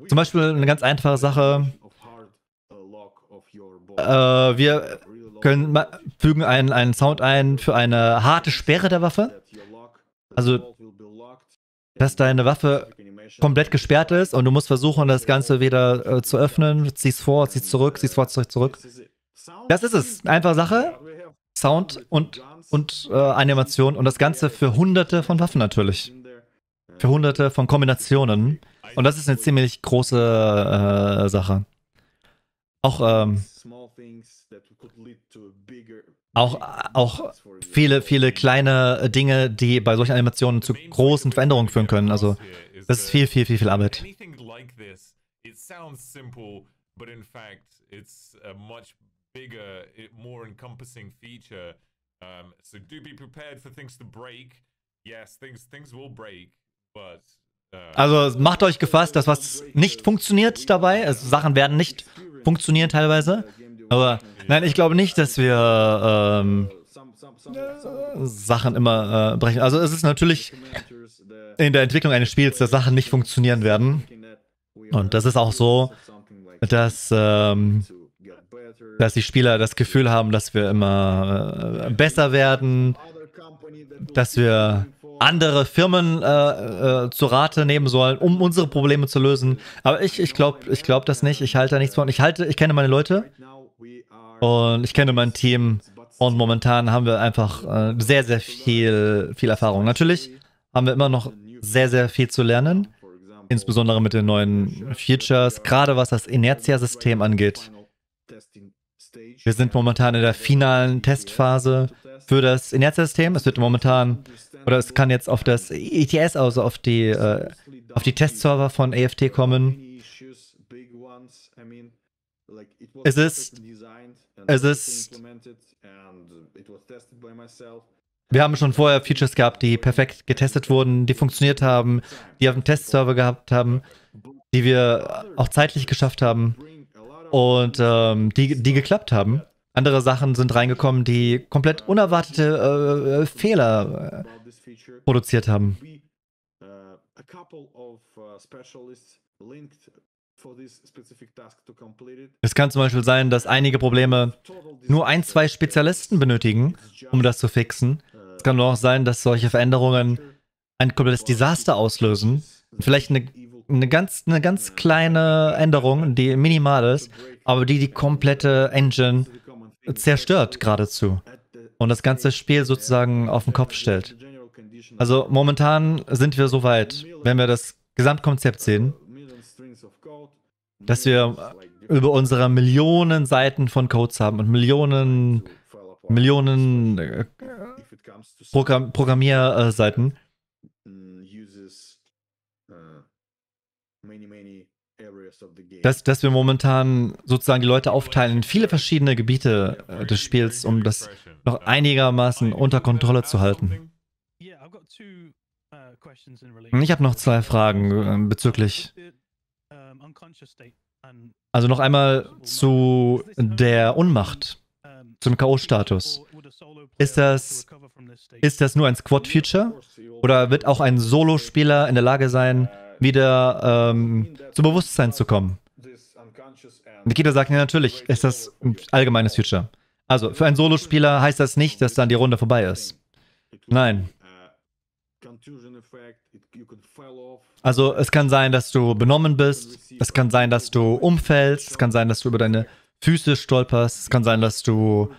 Zum Beispiel eine ganz einfache Sache. Wir fügen einen Sound ein für eine harte Sperre der Waffe. Also, dass deine Waffe komplett gesperrt ist und du musst versuchen, das Ganze wieder zu öffnen. Ziehst vor, ziehst zurück, ziehst vor, ziehst zurück. Das ist es. Einfache Sache. Sound und Animation und das Ganze für hunderte von Waffen natürlich. Für hunderte von Kombinationen. Und das ist eine ziemlich große Sache. Auch viele, viele kleine Dinge, die bei solchen Animationen zu großen Veränderungen führen können. Also das ist viel, viel, viel, viel Arbeit. Bigger, more encompassing feature. So do be prepared for things to break. Yes, things will break, but also macht euch gefasst, dass was nicht funktioniert dabei. Also Sachen werden nicht funktionieren teilweise. Aber nein, ich glaube nicht, dass wir Sachen immer brechen. Also es ist natürlich in der Entwicklung eines Spiels, dass Sachen nicht funktionieren werden. Und das ist auch so, dass die Spieler das Gefühl haben, dass wir immer besser werden, dass wir andere Firmen zu Rate nehmen sollen, um unsere Probleme zu lösen. Aber ich glaube das nicht. Ich halte da nichts von. Ich kenne meine Leute und ich kenne mein Team und momentan haben wir einfach sehr, sehr viel Erfahrung. Natürlich haben wir immer noch sehr, sehr viel zu lernen, insbesondere mit den neuen Features, gerade was das Inertia-System angeht. Wir sind momentan in der finalen Testphase für das Inertia-System. Es wird momentan, oder es kann jetzt auf das ETS, also auf die Testserver von EFT kommen. Wir haben schon vorher Features gehabt, die perfekt getestet wurden, die funktioniert haben, die auf dem Testserver gehabt haben, die wir auch zeitlich geschafft haben. Und die geklappt haben. Andere Sachen sind reingekommen, die komplett unerwartete Fehler produziert haben. Es kann zum Beispiel sein, dass einige Probleme nur 1, 2 Spezialisten benötigen, um das zu fixen. Es kann auch sein, dass solche Veränderungen ein komplettes Desaster auslösen. Vielleicht eine ganz kleine Änderung, die minimal ist, aber die komplette Engine zerstört geradezu und das ganze Spiel sozusagen auf den Kopf stellt. Also momentan sind wir so weit, wenn wir das Gesamtkonzept sehen, dass wir über unsere Millionen Seiten von Codes haben und Millionen Programmierseiten. Dass wir momentan sozusagen die Leute aufteilen in viele verschiedene Gebiete des Spiels, um das noch einigermaßen unter Kontrolle zu halten. Ich habe noch 2 Fragen bezüglich. Also noch einmal zu der Unmacht. zum K.O.-Status. Ist das nur ein Squad-Feature? Oder wird auch ein Solo-Spieler in der Lage sein, wieder zu Bewusstsein zu kommen? Nikita sagt, ja, natürlich ist das ein allgemeines Feature. Also, für einen Solospieler heißt das nicht, dass dann die Runde vorbei ist. Nein. Also, es kann sein, dass du benommen bist, es kann sein, dass du umfällst, es kann sein, dass du über deine Füße stolperst, es kann sein, dass du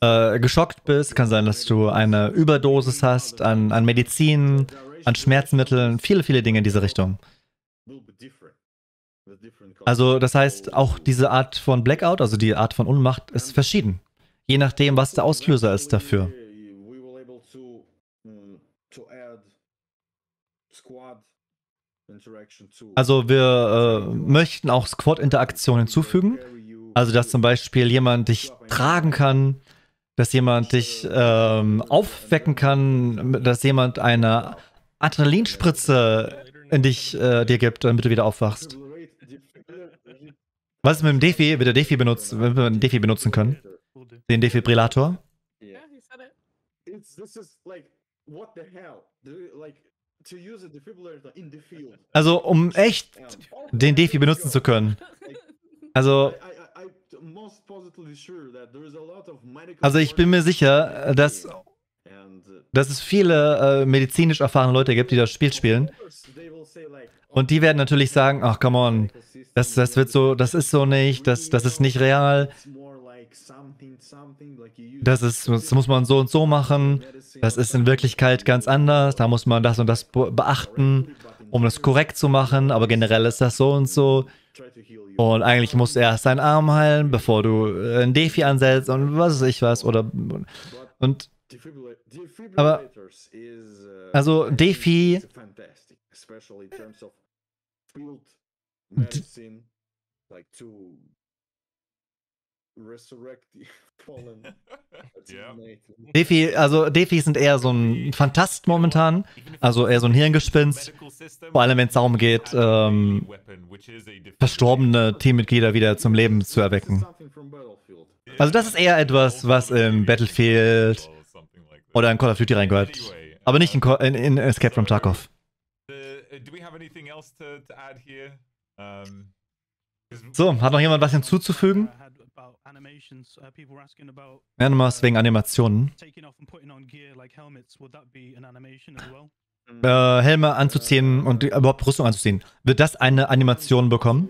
geschockt bist, es kann sein, dass du eine Überdosis hast an Medizin, an Schmerzmitteln, viele, viele Dinge in diese Richtung. Also das heißt, auch diese Art von Blackout, also die Art von Ohnmacht, ist verschieden. Je nachdem, was der Auslöser ist dafür. Also wir möchten auch Squad-Interaktion hinzufügen. Also dass zum Beispiel jemand dich tragen kann, dass jemand dich aufwecken kann, dass jemand eine Adrenalinspritze in dich dir gibt, damit du wieder aufwachst. Was ist mit dem Defi? Wird der Defi benutzt, wenn wir einen Defi benutzen können? Den Defibrillator? Also, um echt den Defi benutzen zu können. Also ich bin mir sicher, dass es viele medizinisch erfahrene Leute gibt, die das Spiel spielen. Und die werden natürlich sagen, ach, come on, das ist so nicht, das ist nicht real, das muss man so und so machen, das ist in Wirklichkeit ganz anders, da muss man das und das beachten, um das korrekt zu machen, aber generell ist das so und so. Und eigentlich musst du erst deinen Arm heilen, bevor du ein Defi ansetzt und was weiß ich was, oder, und, aber, also Defi, Defi sind eher so ein Fantast momentan, also eher so ein Hirngespinst, vor allem wenn es darum geht, verstorbene Teammitglieder wieder zum Leben zu erwecken. Also das ist eher etwas, was in Battlefield oder in Call of Duty reingehört, aber nicht in Escape from Tarkov. So, hat noch jemand was hinzuzufügen? Ja, nochmal wegen Animationen. Helme anzuziehen und überhaupt Rüstung anzuziehen. Wird das eine Animation bekommen?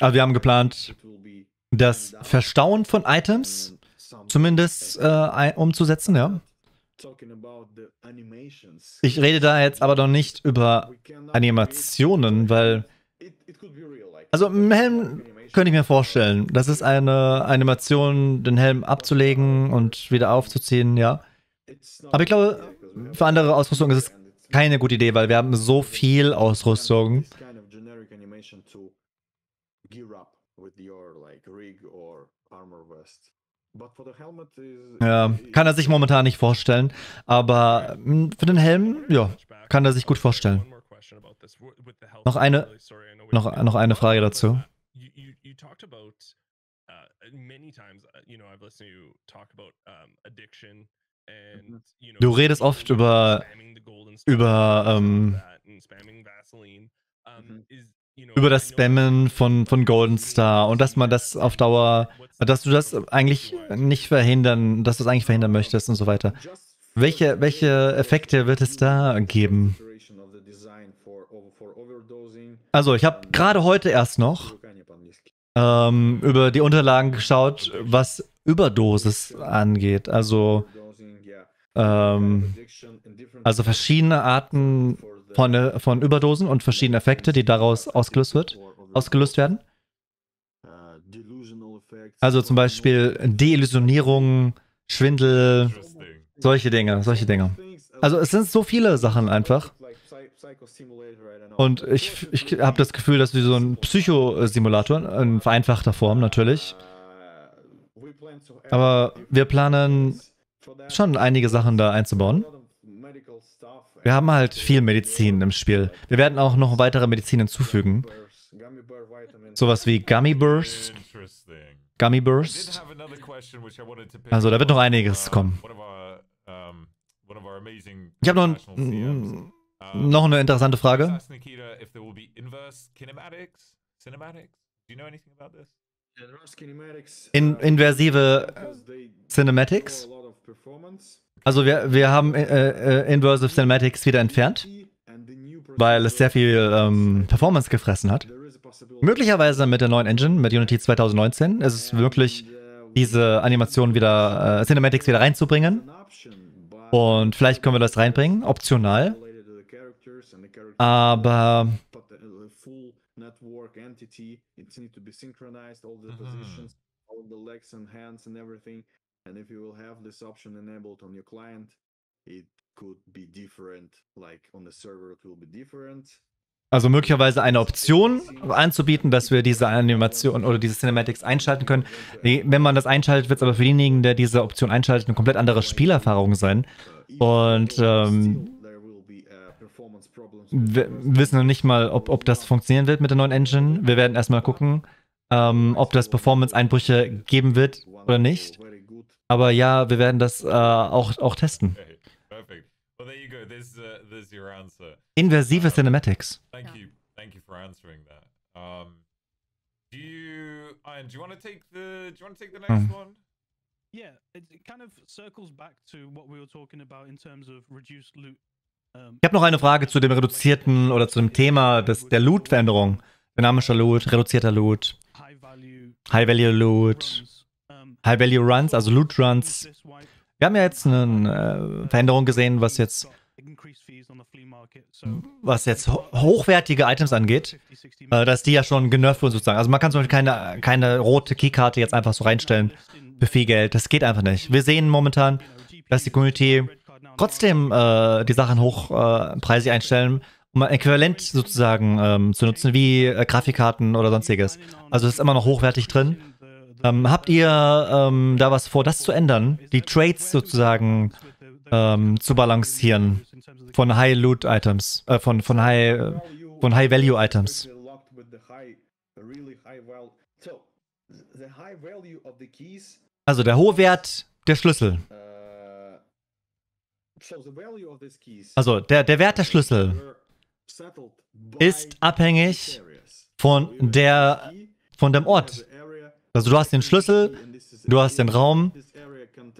Also wir haben geplant, das Verstauen von Items zumindest umzusetzen, ja. Ich rede da jetzt aber noch nicht über Animationen, weil... Also einen Helm könnte ich mir vorstellen. Das ist eine Animation, den Helm abzulegen und wieder aufzuziehen, ja. Aber ich glaube, für andere Ausrüstung ist es keine gute Idee, weil wir haben so viel Ausrüstung. Ja, kann er sich momentan nicht vorstellen, aber für den Helm, ja, kann er sich gut vorstellen. Noch eine Frage dazu. Du redest oft über das Spammen von Golden Star und dass man das auf Dauer, dass du das eigentlich nicht verhindern, dass du es eigentlich verhindern möchtest und so weiter. Welche Effekte wird es da geben? Also ich habe gerade heute erst noch über die Unterlagen geschaut, was Überdosis angeht. Also verschiedene Arten von Überdosen und verschiedene Effekte, die daraus ausgelöst werden. Also zum Beispiel Deillusionierung, Schwindel, solche Dinge. Also es sind so viele Sachen einfach. Und ich habe das Gefühl, dass wir so einen Psychosimulator, in vereinfachter Form natürlich, aber wir planen schon einige Sachen da einzubauen. Wir haben halt viel Medizin im Spiel. Wir werden auch noch weitere Medizin hinzufügen. Sowas wie Gummy Burst. Gummy Burst. Also da wird noch einiges kommen. Ich habe noch eine interessante Frage. Inversive Cinematics? Also wir haben Inversive Cinematics wieder entfernt, weil es sehr viel Performance gefressen hat. Möglicherweise mit der neuen Engine, mit Unity 2019, ist es wirklich, diese Animationen wieder, Cinematics wieder reinzubringen. Und vielleicht können wir das reinbringen, optional. Aber also möglicherweise eine Option anzubieten, dass wir diese Animation oder diese Cinematics einschalten können. Wenn man das einschaltet, wird es aber für diejenigen, der diese Option einschaltet, eine komplett andere Spielerfahrung sein. Und wir wissen noch nicht mal, ob das funktionieren wird mit der neuen Engine. Wir werden erstmal gucken, ob das Performance-Einbrüche geben wird oder nicht. Aber ja, wir werden das auch testen. Inversive Cinematics. Yeah, it kind of circles back to what we were talking about in terms of reduced loot. Ich habe noch eine Frage zu dem reduzierten oder zu dem Thema der Loot-Veränderung. Dynamischer Loot, reduzierter Loot, High-Value Loot, High-Value Runs, also Loot-Runs. Wir haben ja jetzt eine Veränderung gesehen, was jetzt hochwertige Items angeht, dass die ja schon genervt wurden sozusagen. Also man kann zum Beispiel keine rote Keykarte jetzt einfach so reinstellen für viel Geld. Das geht einfach nicht. Wir sehen momentan, dass die Community trotzdem die Sachen hochpreisig einstellen, um äquivalent sozusagen zu nutzen, wie Grafikkarten oder sonstiges. Also es ist immer noch hochwertig drin. Habt ihr da was vor, das zu ändern? Die Trades sozusagen zu balancieren von High-Loot-Items, von High-Value-Items? Also der hohe Wert der Schlüssel. Also der Wert der Schlüssel ist abhängig von dem Ort. Also du hast den Schlüssel, du hast den Raum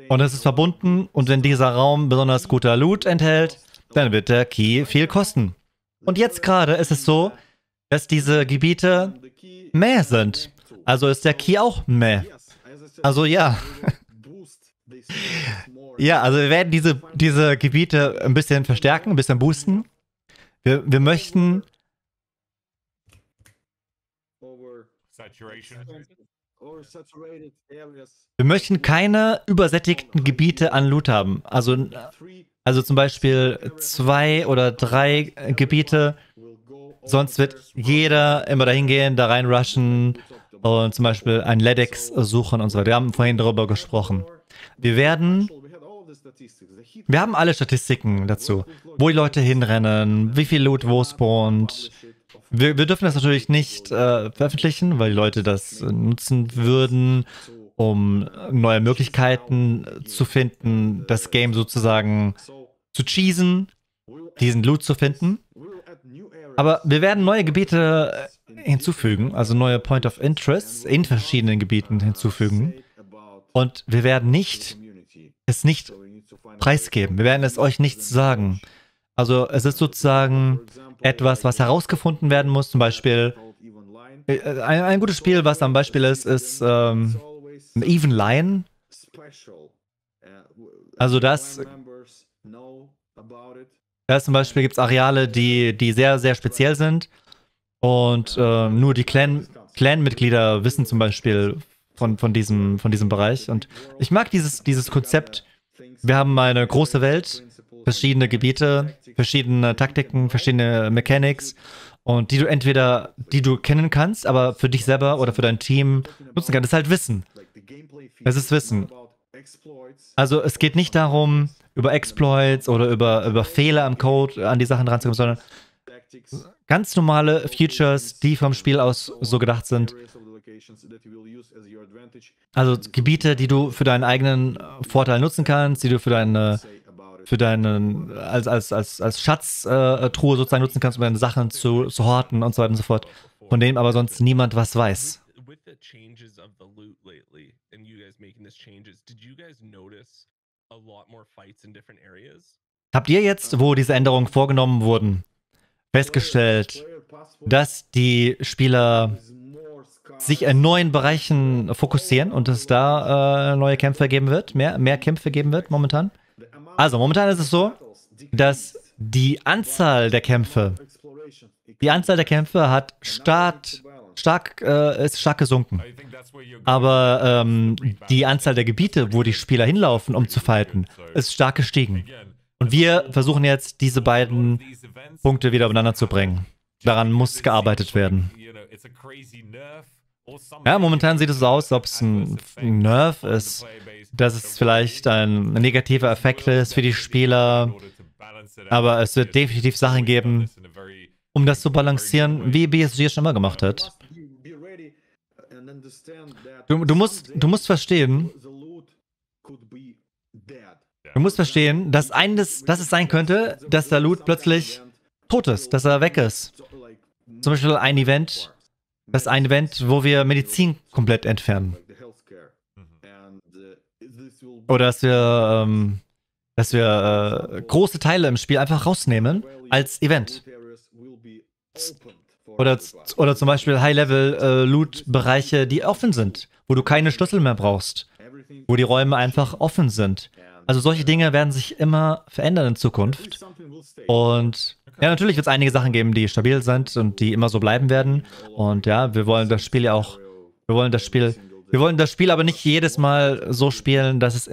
und es ist verbunden, und wenn dieser Raum besonders guter Loot enthält, dann wird der Key viel kosten. Und jetzt gerade ist es so, dass diese Gebiete mehr sind. Also ist der Key auch mehr. Also ja. Ja, also wir werden diese Gebiete ein bisschen verstärken, ein bisschen boosten. Wir möchten keine übersättigten Gebiete an Loot haben. Also zum Beispiel 2 oder 3 Gebiete, sonst wird jeder immer dahin gehen, da rein rushen und zum Beispiel ein LEDX suchen und so weiter. Wir haben vorhin darüber gesprochen. Wir haben alle Statistiken dazu, wo die Leute hinrennen, wie viel Loot wo spawnt. Wir dürfen das natürlich nicht veröffentlichen, weil die Leute das nutzen würden, um neue Möglichkeiten zu finden, das Game sozusagen zu cheesen, diesen Loot zu finden. Aber wir werden neue Gebiete hinzufügen, also neue Point of Interests in verschiedenen Gebieten hinzufügen. Und wir werden es nicht preisgeben. Wir werden es euch nicht sagen. Also es ist sozusagen etwas, was herausgefunden werden muss. Zum Beispiel ein gutes Spiel, was am Beispiel ist ein Evasion. Also das zum Beispiel gibt es Areale, die sehr, sehr speziell sind. Und nur die Clan-Mitglieder wissen zum Beispiel von diesem Bereich, und ich mag dieses Konzept. Wir haben eine große Welt, verschiedene Gebiete, verschiedene Taktiken, verschiedene Mechanics, und die du kennen kannst, aber für dich selber oder für dein Team nutzen kannst. Das ist halt Wissen. Es ist Wissen. Also es geht nicht darum, über Exploits oder über Fehler im Code an die Sachen ranzukommen, sondern ganz normale Features, die vom Spiel aus so gedacht sind. Also Gebiete, die du für deinen eigenen Vorteil nutzen kannst, die du für deine als Schatztruhe sozusagen nutzen kannst, um deine Sachen zu horten und so weiter und so fort. Von dem aber sonst niemand was weiß. Habt ihr jetzt, wo diese Änderungen vorgenommen wurden, festgestellt, dass die Spieler sich in neuen Bereichen fokussieren und es da neue Kämpfe geben wird, mehr Kämpfe geben wird momentan? Also momentan ist es so, dass die Anzahl der Kämpfe hat stark gesunken. Aber die Anzahl der Gebiete, wo die Spieler hinlaufen, um zu fighten, ist stark gestiegen. Und wir versuchen jetzt, diese beiden Punkte wieder aufeinander zu bringen. Daran muss gearbeitet werden. Ja, momentan sieht es so aus, als ob es ein Nerf ist, dass es vielleicht ein negativer Effekt ist für die Spieler, aber es wird definitiv Sachen geben, um das zu balancieren, wie BSG schon mal gemacht hat. Du musst verstehen, dass es sein könnte, dass der Loot plötzlich tot ist, dass er weg ist. Zum Beispiel ein Event, wo wir Medizin komplett entfernen. Oder dass wir große Teile im Spiel einfach rausnehmen als Event. Oder zum Beispiel High-Level-Loot-Bereiche, die offen sind, wo du keine Schlüssel mehr brauchst, wo die Räume einfach offen sind. Also solche Dinge werden sich immer verändern in Zukunft. Und ja, natürlich wird es einige Sachen geben, die stabil sind und die immer so bleiben werden. Und ja, wir wollen das Spiel ja auch, wir wollen das Spiel aber nicht jedes Mal so spielen, dass es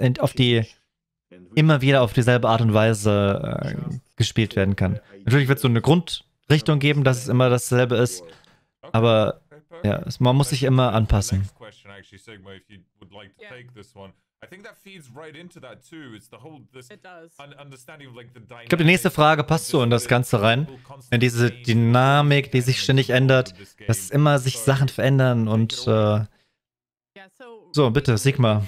immer wieder auf dieselbe Art und Weise gespielt werden kann. Natürlich wird es so eine Grundrichtung geben, dass es immer dasselbe ist, aber ja, man muss sich immer anpassen. Ich glaube, die nächste Frage passt so in das Ganze rein, in diese Dynamik, die sich ständig ändert, dass immer sich Sachen verändern und so, bitte, Sigma.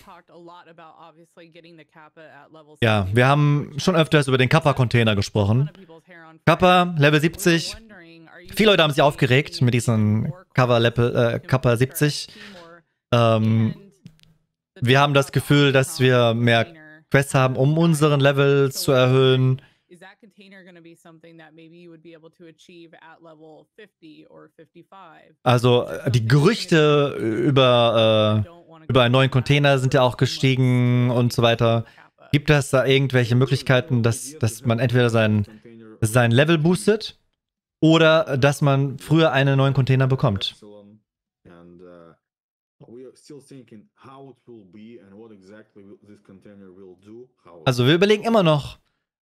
Ja, wir haben schon öfters über den Kappa-Container gesprochen. Kappa, Level 70. Viele Leute haben sich aufgeregt mit diesem Kappa 70. Wir haben das Gefühl, dass wir mehr Quests haben, um unseren Level zu erhöhen. Also die Gerüchte über einen neuen Container sind ja auch gestiegen und so weiter. Gibt es da irgendwelche Möglichkeiten, dass man entweder sein Level boostet oder dass man früher einen neuen Container bekommt? Also wir überlegen immer noch,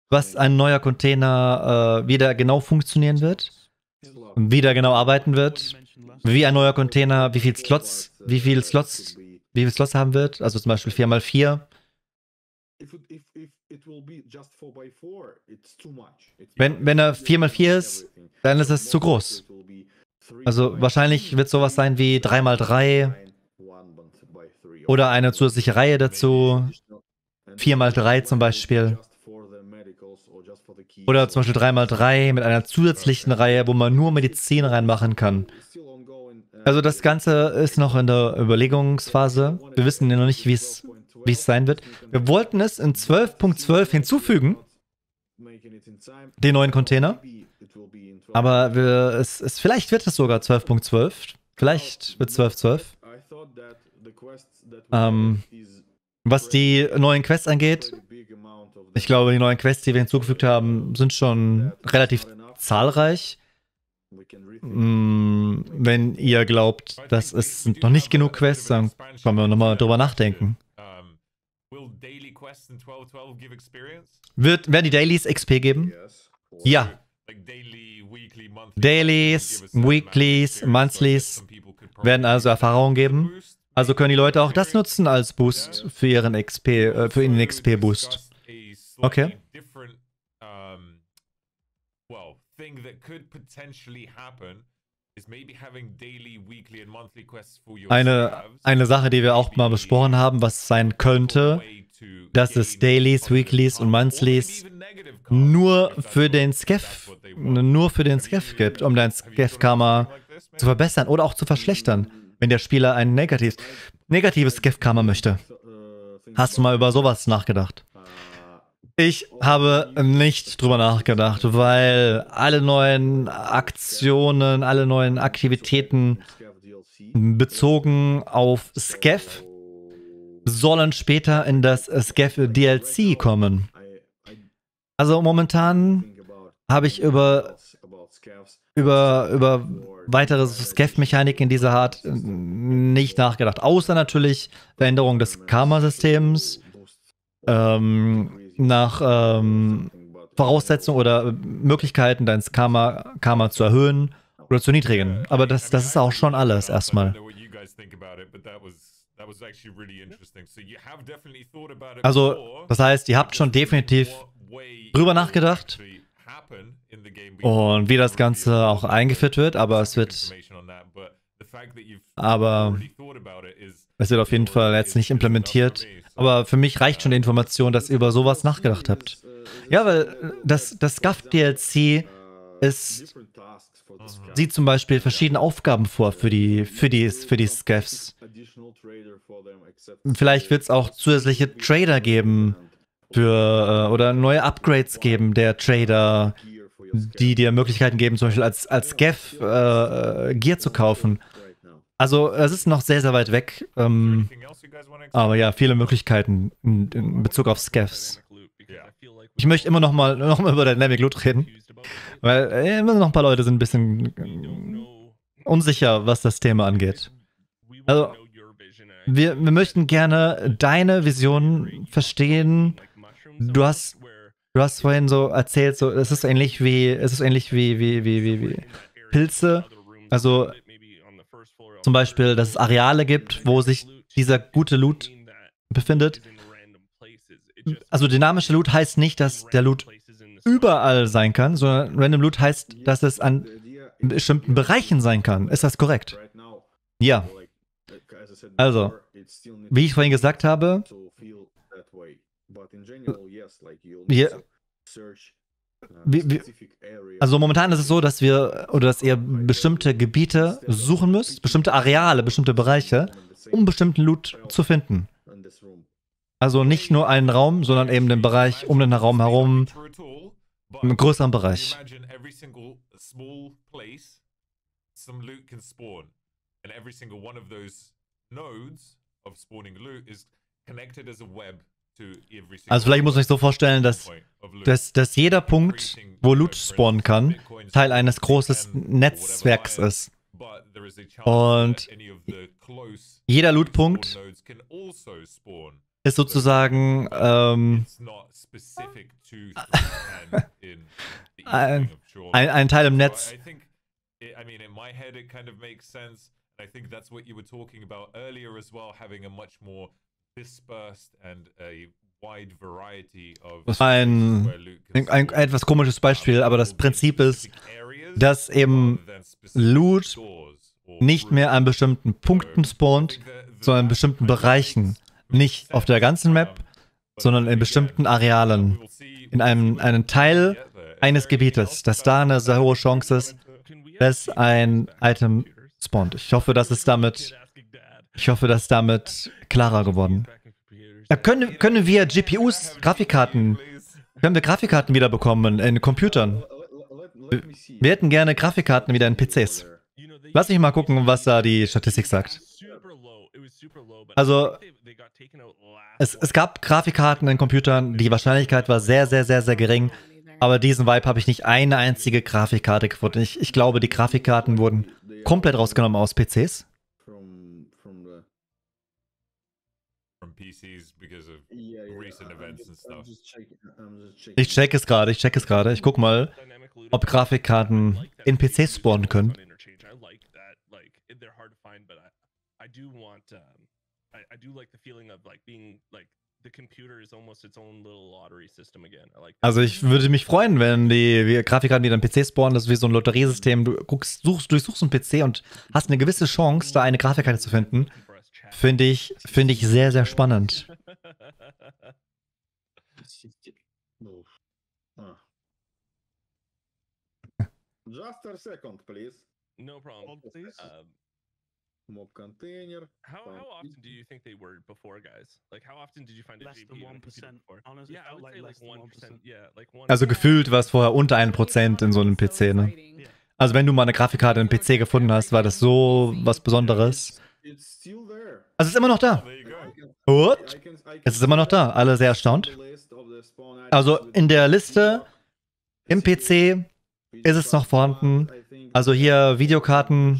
was ein neuer Container wieder genau funktionieren wird, wieder genau arbeiten wird, wie ein neuer Container, wie viel Slots haben wird, also zum Beispiel 4×4. Wenn er 4×4 ist, dann ist es zu groß. Also wahrscheinlich wird sowas sein wie 3×3 oder eine zusätzliche Reihe dazu, 4×3 zum Beispiel. Oder zum Beispiel 3×3 mit einer zusätzlichen Reihe, wo man nur Medizin reinmachen kann. Also das Ganze ist noch in der Überlegungsphase. Wir wissen ja noch nicht, wie es sein wird. Wir wollten es in 12.12 hinzufügen, den neuen Container. Aber vielleicht wird es sogar 12.12. Vielleicht wird es 12.12. Was die neuen Quests angeht, ich glaube, die neuen Quests, die wir hinzugefügt haben, sind schon relativ zahlreich. Wenn ihr glaubt, dass es noch nicht genug Quests, dann können wir nochmal drüber nachdenken. Werden die Dailies XP geben? Ja. Dailies, Weeklies, Monthlies werden also Erfahrung geben. Also können die Leute auch das nutzen als Boost für ihren XP-Boost. Okay. Different well, thing that could potentially happen is maybe having daily, weekly and monthly quests for your eine Sache, die wir auch mal besprochen haben, was sein könnte, dass es Dailies, Weeklies und Monthlies nur für den Scav gibt, um dein Scav-Karma zu verbessern oder auch zu verschlechtern, wenn der Spieler ein negatives Scav-Karma möchte. Hast du mal über sowas nachgedacht? Ich habe nicht drüber nachgedacht, weil alle neuen Aktionen, alle neuen Aktivitäten bezogen auf Scav sollen später in das Scav DLC kommen. Also momentan habe ich über weitere Scav-Mechaniken dieser Art nicht nachgedacht. Außer natürlich der Änderung des Karma-Systems. Nach Voraussetzungen oder Möglichkeiten, dein Karma zu erhöhen oder zu niedrigen. Aber das ist auch schon alles erstmal. Also, das heißt, ihr habt schon definitiv drüber nachgedacht und wie das Ganze auch eingeführt wird, aber es wird auf jeden Fall jetzt nicht implementiert. Aber für mich reicht schon die Information, dass ihr über sowas nachgedacht habt. Ja, weil das Scav-DLC sieht zum Beispiel verschiedene Aufgaben vor für die Scavs. Vielleicht wird es auch zusätzliche Trader geben oder neue Upgrades geben der Trader, die dir Möglichkeiten geben, zum Beispiel als Scav Gear zu kaufen. Also, es ist noch sehr, sehr weit weg. Aber ja, viele Möglichkeiten in Bezug auf Scavs. Ich möchte immer noch mal über Dynamic Loot reden, weil immer noch ein paar Leute sind ein bisschen unsicher, was das Thema angeht. Also, wir möchten gerne deine Vision verstehen. Du hast vorhin so erzählt, so, es ist ähnlich wie Pilze. Also zum Beispiel, dass es Areale gibt, wo sich dieser gute Loot befindet. Also dynamischer Loot heißt nicht, dass der Loot überall sein kann, sondern Random Loot heißt, dass es an bestimmten Bereichen sein kann. Ist das korrekt? Ja. Also, wie ich vorhin gesagt habe, also momentan ist es so, dass ihr bestimmte Gebiete suchen müsst, bestimmte Areale, bestimmte Bereiche, um bestimmten Loot zu finden. Also nicht nur einen Raum, sondern eben den Bereich um den Raum herum, einen größeren Bereich. Also vielleicht muss man sich so vorstellen, dass jeder Punkt, wo Loot spawnen kann, Teil eines großen Netzwerks ist. Und jeder Lootpunkt ist sozusagen ein Teil im Netz. Ein etwas komisches Beispiel, aber das Prinzip ist, dass eben Loot nicht mehr an bestimmten Punkten spawnt, sondern in bestimmten Bereichen. Nicht auf der ganzen Map, sondern in bestimmten Arealen. In einem Teil eines Gebietes, dass da eine sehr hohe Chance ist, dass ein Item spawnt. Ich hoffe, dass damit klarer geworden. Ja, können wir GPUs, Grafikkarten wieder bekommen in Computern? Wir hätten gerne Grafikkarten wieder in PCs. Lass mich mal gucken, was da die Statistik sagt. Also, es gab Grafikkarten in Computern, die Wahrscheinlichkeit war sehr, sehr, sehr, sehr gering, aber diesen Vibe habe ich nicht eine einzige Grafikkarte gefunden. Ich glaube, die Grafikkarten wurden komplett rausgenommen aus PCs. Ich check es gerade. Ich guck mal, ob Grafikkarten in PCs spawnen können. Also ich würde mich freuen, wenn die Grafikkarten, die dann PC spawnen, das ist wie so ein Lotteriesystem. Du guckst, durchsuchst einen PC und hast eine gewisse Chance, da eine Grafikkarte zu finden. Finde ich sehr, sehr spannend. Just a second, please. No problem. Mob container. How often do you think they were before, guys? Like, how often did you find a GPU? Less than 1%. Honestly, yeah, I would say like 1%. Yeah, like 1%. Also gefühlt war es vorher unter 1% in so einem PC, ne? Yeah. Also wenn du mal eine Grafikkarte in einem PC gefunden hast, war das so was Besonderes. Also es ist immer noch da. What? Es ist immer noch da. Alle sehr erstaunt. Also in der Liste im PC ist es noch vorhanden. Also hier Videokarten.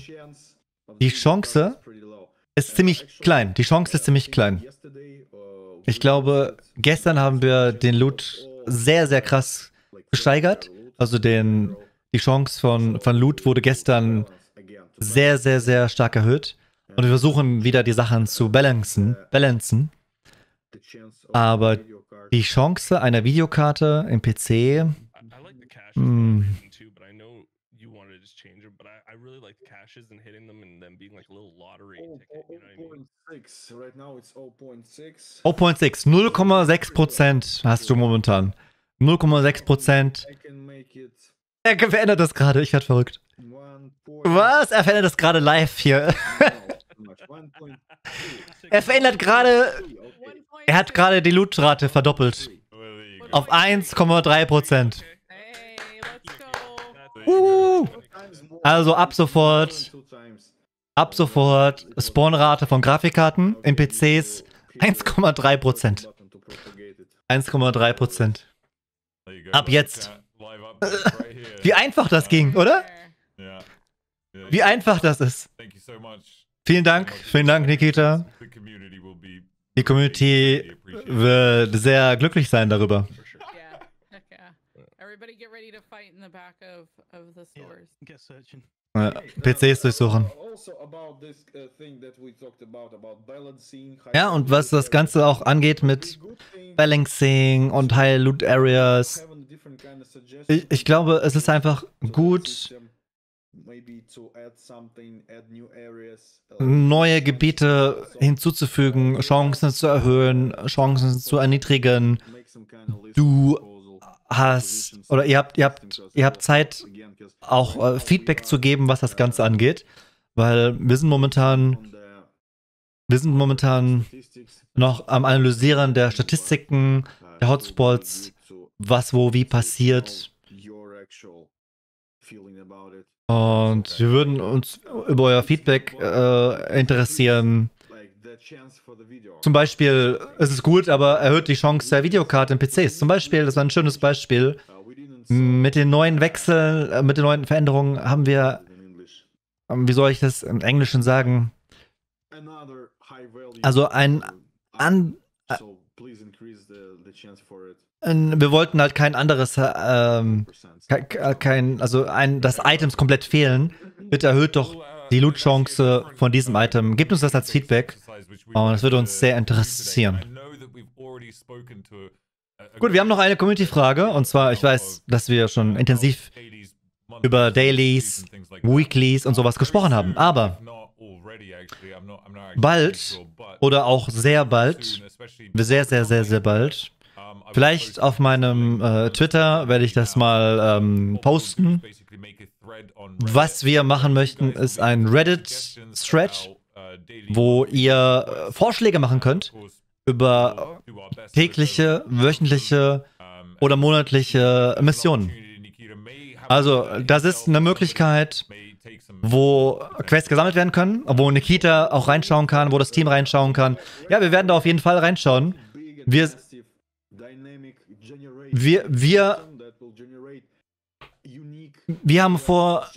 Die Chance ist ziemlich klein. Die Chance ist ziemlich klein. Ich glaube, gestern haben wir den Loot sehr, sehr krass gesteigert. Also die Chance von Loot wurde gestern sehr, sehr, sehr stark erhöht. Und wir versuchen wieder die Sachen zu balancen. Aber die Chance einer Videokarte im PC... .6% hast du momentan. 0,6%. Er verändert das gerade, ich werde verrückt. Was? Er verändert das gerade live hier. Er verändert gerade... Er hat gerade die Lootrate verdoppelt. Auf 1,3%. Also ab sofort Spawnrate von Grafikkarten in PCs 1,3%. 1,3%. Ab jetzt. Wie einfach das ging, oder? Wie einfach das ist. Vielen Dank, Nikita. Die Community wird sehr glücklich sein darüber. PCs durchsuchen. Ja, und was das Ganze auch angeht mit Balancing und High Loot Areas. Ich glaube, es ist einfach gut, neue Gebiete hinzuzufügen, Chancen zu erhöhen, Chancen zu erniedrigen. Ihr habt Zeit, auch Feedback zu geben, was das Ganze angeht, weil wir sind momentan noch am Analysieren der Statistiken, der Hotspots, was wo wie passiert. Und wir würden uns über euer Feedback interessieren. Zum Beispiel, es ist gut, aber erhöht die Chance der Videokarte in PCs. Zum Beispiel, das war ein schönes Beispiel, mit den neuen Wechseln, mit den neuen Veränderungen haben wir, wie soll ich das im Englischen sagen, also wir wollten halt kein anderes, dass Items komplett fehlen. Bitte erhöht doch die Loot-Chance von diesem Item. Gebt uns das als Feedback. Und das würde uns sehr interessieren. Gut, wir haben noch eine Community-Frage. Und zwar, ich weiß, dass wir schon intensiv über Dailies, Weeklies und sowas gesprochen haben. Aber bald oder auch sehr bald, sehr bald, vielleicht auf meinem Twitter werde ich das mal posten. Was wir machen möchten, ist ein Reddit-Thread, wo ihr Vorschläge machen könnt über tägliche, wöchentliche oder monatliche Missionen. Also, das ist eine Möglichkeit, wo Quests gesammelt werden können, wo Nikita auch reinschauen kann, wo das Team reinschauen kann. Ja, wir werden da auf jeden Fall reinschauen. Wir haben vor,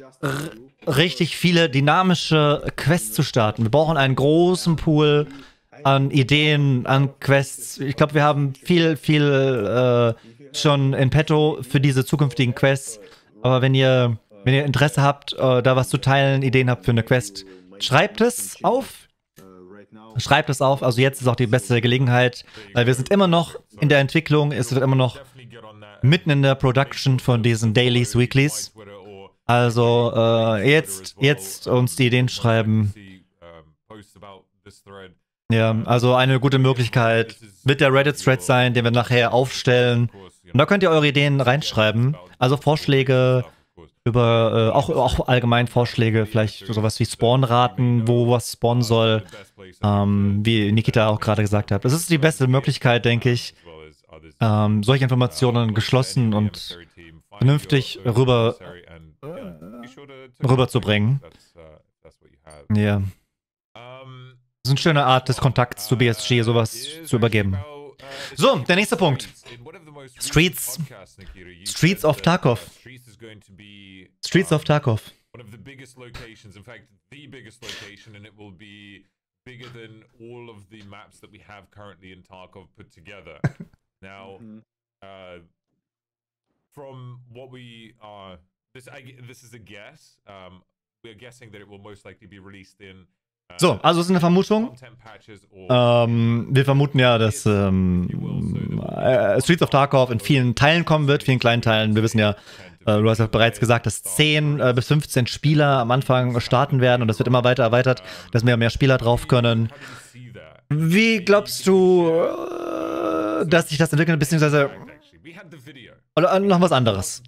richtig viele dynamische Quests zu starten. Wir brauchen einen großen Pool an Ideen, an Quests. Ich glaube, wir haben viel schon in petto für diese zukünftigen Quests. Aber wenn ihr Interesse habt, da was zu teilen, Ideen habt für eine Quest, schreibt es auf. Schreibt es auf, also jetzt ist auch die beste Gelegenheit, weil wir sind immer noch in der Entwicklung, es wird immer noch mitten in der Production von diesen Dailies, Weeklies. Also jetzt uns die Ideen schreiben. Ja, also eine gute Möglichkeit wird der Reddit-Thread sein, den wir nachher aufstellen. Und da könnt ihr eure Ideen reinschreiben, also Vorschläge über, auch allgemein Vorschläge, vielleicht sowas wie Spawnraten, wo was spawnen soll, wie Nikita auch gerade gesagt hat. Das ist die beste Möglichkeit, denke ich, solche Informationen geschlossen und vernünftig rüberzubringen. Ja. Das ist eine schöne Art des Kontakts zu BSG, sowas zu übergeben. So, der nächste Punkt. Streets of Tarkov. Streets of Tarkov. So, also es ist eine Vermutung. Wir vermuten ja, dass Streets of Tarkov in vielen Teilen kommen wird, vielen kleinen Teilen. Wir wissen ja, du hast ja bereits gesagt, dass 10 bis 15 Spieler am Anfang starten werden und das wird immer weiter erweitert, dass mehr Spieler drauf können. Wie glaubst du, dass sich das entwickelt, beziehungsweise oder noch was anderes?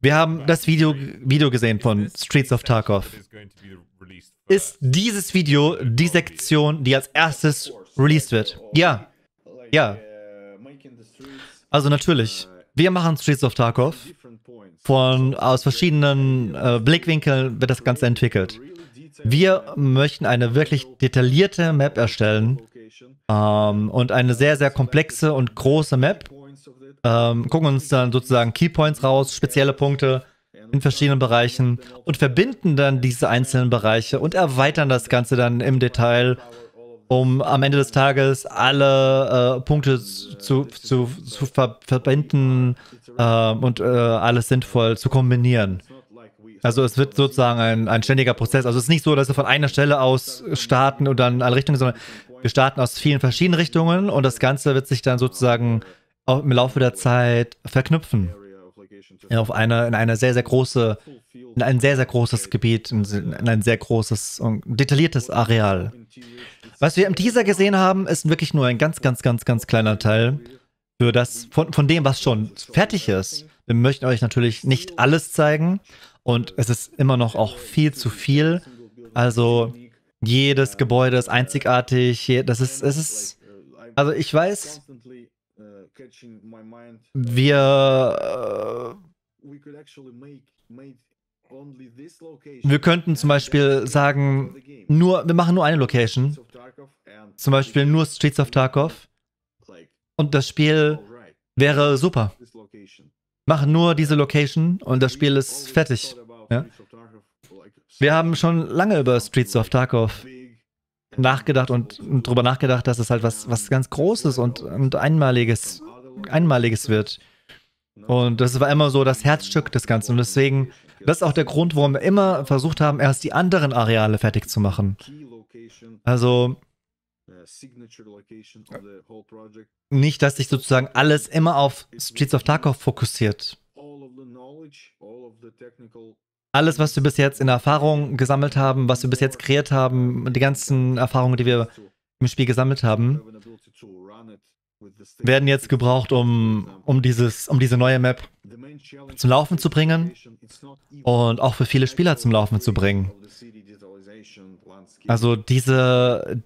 Wir haben das Video gesehen von Streets of Tarkov. Ist dieses Video die Sektion, die als erstes released wird? Ja. Ja. Also natürlich. Wir machen Streets of Tarkov. Aus verschiedenen Blickwinkeln wird das Ganze entwickelt. Wir möchten eine wirklich detaillierte Map erstellen. Und eine sehr, sehr komplexe und große Map. Gucken uns dann sozusagen Keypoints raus, spezielle Punkte in verschiedenen Bereichen und verbinden dann diese einzelnen Bereiche und erweitern das Ganze dann im Detail, um am Ende des Tages alle Punkte zu verbinden und alles sinnvoll zu kombinieren. Also es wird sozusagen ein ständiger Prozess. Also es ist nicht so, dass wir von einer Stelle aus starten und dann alle Richtungen, sondern wir starten aus vielen verschiedenen Richtungen und das Ganze wird sich dann sozusagen auch im Laufe der Zeit verknüpfen. In ein sehr, sehr großes Gebiet, in ein sehr großes und detailliertes Areal. Was wir im Teaser gesehen haben, ist wirklich nur ein ganz, ganz, ganz, ganz kleiner Teil für das, von dem, was schon fertig ist. Wir möchten euch natürlich nicht alles zeigen und es ist immer noch auch viel zu viel. Also jedes Gebäude ist einzigartig, also ich weiß, wir könnten zum Beispiel sagen, wir machen nur eine Location, zum Beispiel nur Streets of Tarkov und das Spiel wäre super. Machen nur diese Location und das Spiel ist fertig. Ja? Wir haben schon lange über Streets of Tarkov nachgedacht und darüber nachgedacht, dass es halt was ganz Großes und Einmaliges wird. Und das war immer so das Herzstück des Ganzen. Und deswegen, das ist auch der Grund, warum wir immer versucht haben, erst die anderen Areale fertig zu machen. Also nicht, dass sich sozusagen alles immer auf Streets of Tarkov fokussiert. Alles, was wir bis jetzt in Erfahrung gesammelt haben, was wir bis jetzt kreiert haben, die ganzen Erfahrungen, die wir im Spiel gesammelt haben, werden jetzt gebraucht, um diese neue Map zum Laufen zu bringen und auch für viele Spieler zum Laufen zu bringen. Also dieser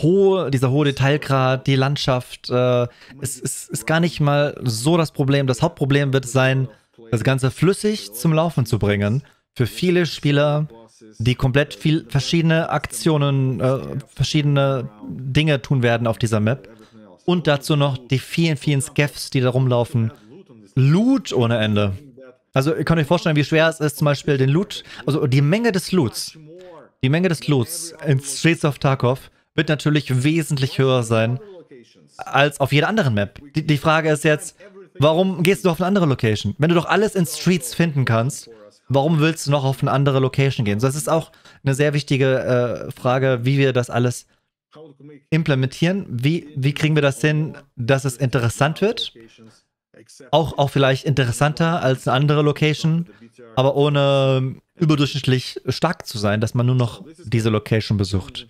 hohe Detailgrad, die Landschaft, ist gar nicht mal so das Problem. Das Hauptproblem wird sein, das Ganze flüssig zum Laufen zu bringen. Für viele Spieler, die komplett verschiedene Aktionen, verschiedene Dinge tun werden auf dieser Map. Und dazu noch die vielen, vielen Scavs, die da rumlaufen. Loot ohne Ende. Also ihr könnt euch vorstellen, wie schwer es ist, zum Beispiel den Loot, also die Menge des Loots. Die Menge des Loots in Streets of Tarkov wird natürlich wesentlich höher sein, als auf jeder anderen Map. Die Frage ist jetzt, warum gehst du auf eine andere Location? Wenn du doch alles in Streets finden kannst, warum willst du noch auf eine andere Location gehen? So, das ist auch eine sehr wichtige Frage, wie wir das alles implementieren? Wie kriegen wir das hin, dass es interessant wird? Auch vielleicht interessanter als eine andere Location, aber ohne überdurchschnittlich stark zu sein, dass man nur noch diese Location besucht.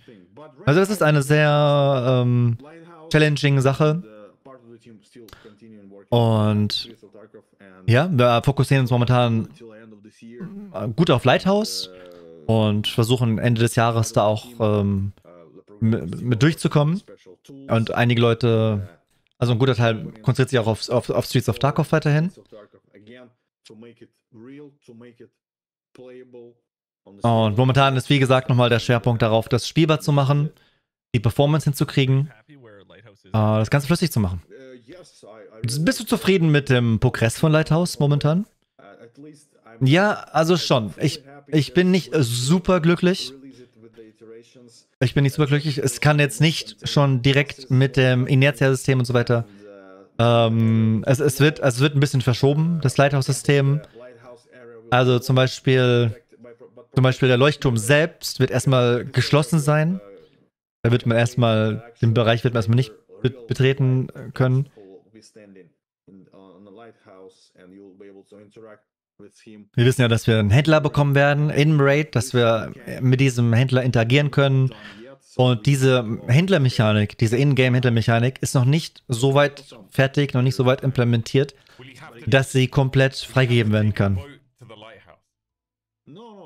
Also das ist eine sehr challenging Sache. Und ja, wir fokussieren uns momentan gut auf Lighthouse und versuchen Ende des Jahres da auch mit durchzukommen. Und einige Leute, also ein guter Teil, konzentriert sich auch auf Streets of Tarkov weiterhin. Und momentan ist, wie gesagt, nochmal der Schwerpunkt darauf, das spielbar zu machen, die Performance hinzukriegen, das Ganze flüssig zu machen. Bist du zufrieden mit dem Progress von Lighthouse momentan? Ja, also schon. Ich bin nicht super glücklich. Es kann jetzt nicht schon direkt mit dem Inertia-System und so weiter. Es wird ein bisschen verschoben, das Lighthouse-System. Also zum Beispiel der Leuchtturm selbst wird erstmal geschlossen sein. Da wird man erstmal, den Bereich wird man erstmal nicht betreten können. Wir wissen ja, dass wir einen Händler bekommen werden, in Raid, dass wir mit diesem Händler interagieren können. Und diese Händlermechanik, diese In-Game-Händlermechanik ist noch nicht so weit fertig, noch nicht so weit implementiert, dass sie komplett freigegeben werden kann.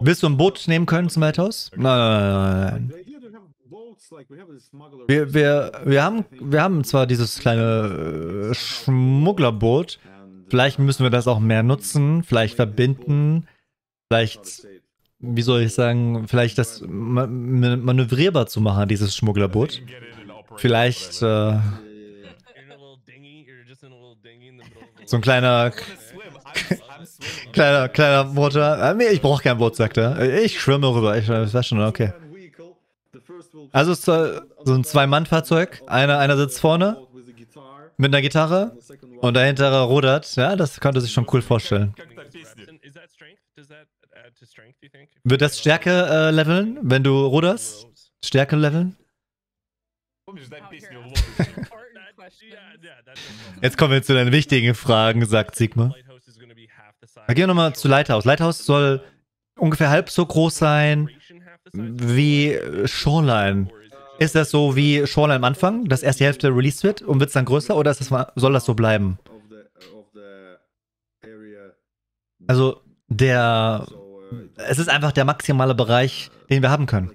Willst du ein Boot nehmen können zum Lighthouse? Nein. Wir haben zwar dieses kleine Schmugglerboot, vielleicht müssen wir das auch mehr nutzen, vielleicht verbinden, vielleicht, wie soll ich sagen, vielleicht das manövrierbar zu machen, dieses Schmugglerboot. Vielleicht so ein kleiner Motor. Ich brauche kein Boot, sagt er. Ich schwimme rüber. Ich weiß schon, okay. Also so ein Zwei-Mann-Fahrzeug. Einer sitzt vorne mit einer Gitarre und der hintere rudert. Ja, das könnte sich schon cool vorstellen. Wird das Stärke leveln, wenn du ruderst? Stärke leveln? Jetzt kommen wir zu den wichtigen Fragen, sagt Sigma. Gehen wir nochmal zu Lighthouse. Lighthouse soll ungefähr halb so groß sein wie Shoreline. Ist das so wie Shoreline am Anfang, dass erst die Hälfte released wird und wird es dann größer, oder ist das, soll das so bleiben? Also es ist einfach der maximale Bereich, den wir haben können.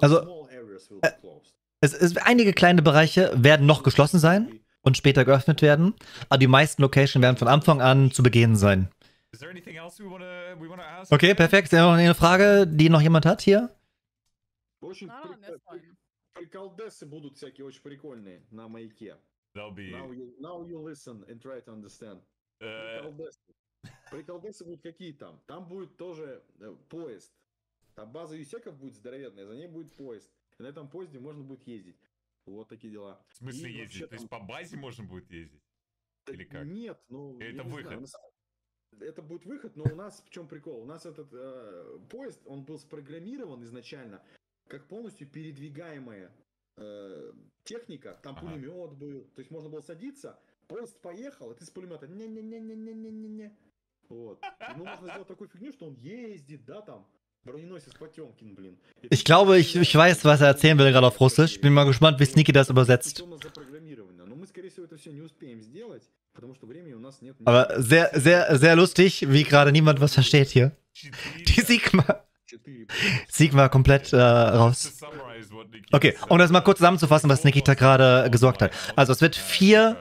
Also einige kleine Bereiche werden noch geschlossen sein und später geöffnet werden, aber die meisten Locations werden von Anfang an zu begehen sein. Okay, perfekt. Ist ja noch eine Frage, die noch jemand hat hier? Это будет выход, но у нас в чем прикол? У нас этот поезд, он был спрограммирован изначально как полностью передвигаемая техника. Там пулемет был, то есть можно было садиться, поезд поехал, а ты с пулемета не-не-не-не-не-не-не. Вот. Ну можно сделать такую фигню, что он ездит, да, там. Броненосец Потемкин, блин. Ich glaube, ich weiß, was er erzählen will gerade auf Russisch. Bin mal gespannt, wie Sneaky das übersetzt. Aber sehr, sehr, sehr lustig, wie gerade niemand was versteht hier. Die Sigma komplett raus. Okay, um das mal kurz zusammenzufassen, was Nikita gerade gesagt hat. Also es wird vier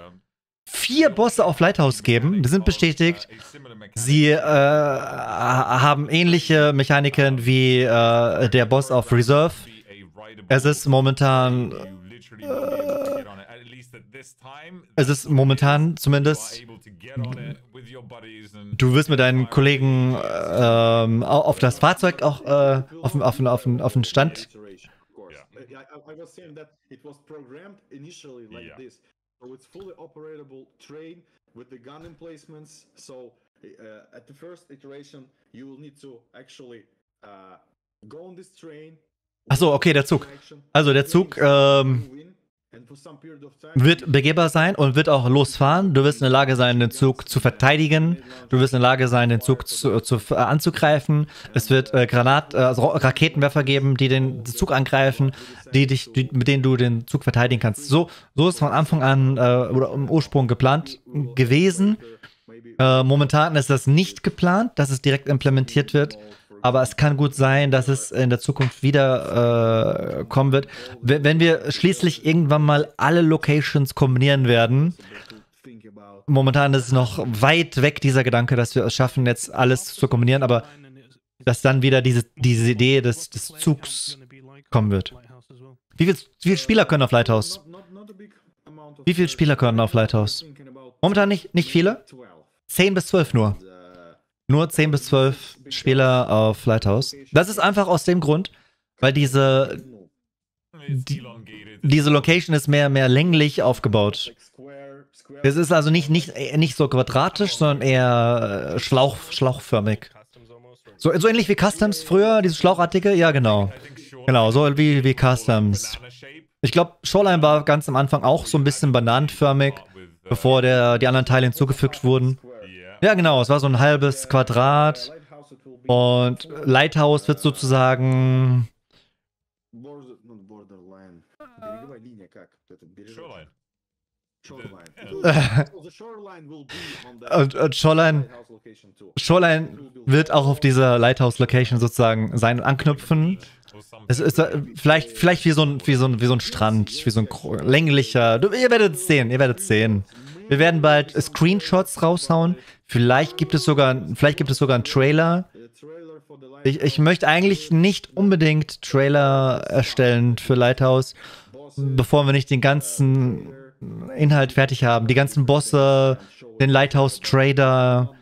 Bosse auf Lighthouse geben, die sind bestätigt. Sie haben ähnliche Mechaniken wie der Boss auf Reserve. Es ist momentan zumindest, du wirst mit deinen Kollegen auf das Fahrzeug auch auf den Stand. Achso, okay, der Zug. Also der Zug wird begehbar sein und wird auch losfahren. Du wirst in der Lage sein, den Zug zu verteidigen. Du wirst in der Lage sein, den Zug anzugreifen. Es wird Raketenwerfer geben, die den Zug angreifen, mit denen du den Zug verteidigen kannst. So ist von Anfang an oder im Ursprung geplant gewesen. Momentan ist das nicht geplant, dass es direkt implementiert wird. Aber es kann gut sein, dass es in der Zukunft wieder kommen wird. Wenn wir schließlich irgendwann mal alle Locations kombinieren werden, momentan ist es noch weit weg, dieser Gedanke, dass wir es schaffen, jetzt alles zu kombinieren, aber dass dann wieder diese Idee des Zugs kommen wird. Wie viele Spieler können auf Lighthouse? Wie viele Spieler können auf Lighthouse? Momentan nicht viele. 10 bis 12 nur. Nur 10 bis 12 Spieler auf Lighthouse. Das ist einfach aus dem Grund, weil diese Location ist mehr länglich aufgebaut. Es ist also nicht so quadratisch, sondern eher schlauchförmig. So ähnlich wie Customs früher, dieses schlauchartige, ja genau. Genau, so wie Customs. Ich glaube, Shoreline war ganz am Anfang auch so ein bisschen bananenförmig, bevor die anderen Teile hinzugefügt wurden. Ja, genau, es war so ein halbes Quadrat und Lighthouse wird sozusagen... Und Shoreline wird auch auf dieser Lighthouse-Location sozusagen sein und anknüpfen. Es ist vielleicht wie so ein Strand, wie so ein länglicher... Ihr werdet es sehen, ihr werdet es sehen. Wir werden bald Screenshots raushauen. Vielleicht gibt es sogar einen Trailer. Ich möchte eigentlich nicht unbedingt Trailer erstellen für Lighthouse, bevor wir nicht den ganzen Inhalt fertig haben. Die ganzen Bosse, den Lighthouse-Trader.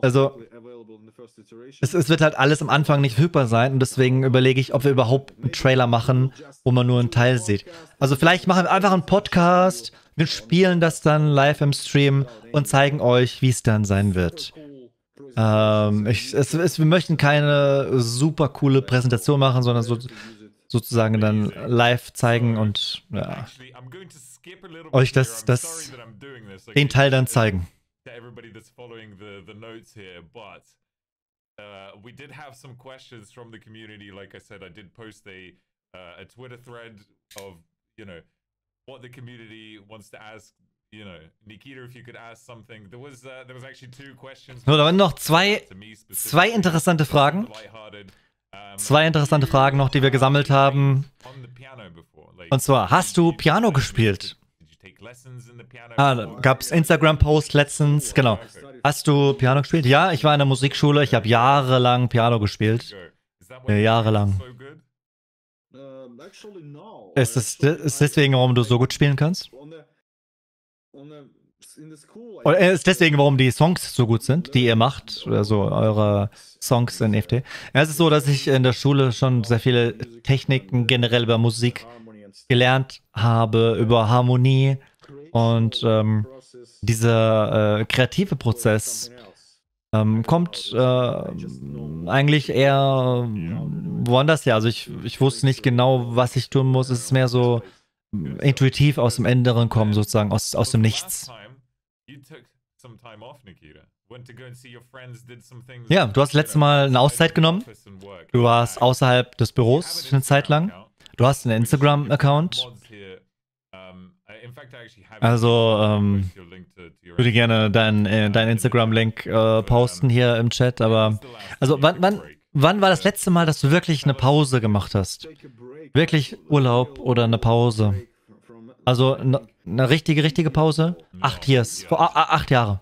Also es wird halt alles am Anfang nicht verfügbar sein und deswegen überlege ich, ob wir überhaupt einen Trailer machen, wo man nur einen Teil sieht. Also vielleicht machen wir einfach einen Podcast. Wir spielen das dann live im Stream und zeigen euch, wie es dann sein wird. Wir möchten keine super coole Präsentation machen, sondern sozusagen dann live zeigen und ja, euch den Teil dann zeigen. What the community wants to ask, you know, Nikita, if you could ask something. There was actually 2 questions. So, da waren noch zwei interessante Fragen. Zwei interessante Fragen noch, die wir gesammelt haben. Und zwar, hast du Piano gespielt? Gab es Instagram-Post letztens, genau. Hast du Piano gespielt? Ja, ich war in der Musikschule, ich habe jahrelang Piano gespielt. Jahrelang. Ist deswegen, warum du so gut spielen kannst? Oder ist deswegen, warum die Songs so gut sind, die ihr macht? Also eure Songs in EFT? Ja, es ist so, dass ich in der Schule schon sehr viele Techniken generell über Musik gelernt habe, über Harmonie und dieser kreative Prozess kommt eigentlich eher woanders her. Also ich wusste nicht genau, was ich tun muss. Es ist mehr so intuitiv aus dem Inneren kommen, sozusagen, aus dem Nichts. Ja, du hast letztes Mal eine Auszeit genommen. Du warst außerhalb des Büros eine Zeit lang. Du hast einen Instagram-Account. Also, ich würde gerne deinen Instagram-Link posten hier im Chat, aber... Also, wann war das letzte Mal, dass du wirklich eine Pause gemacht hast? Wirklich Urlaub oder eine Pause? Also, eine richtige Pause? 8 Jahre.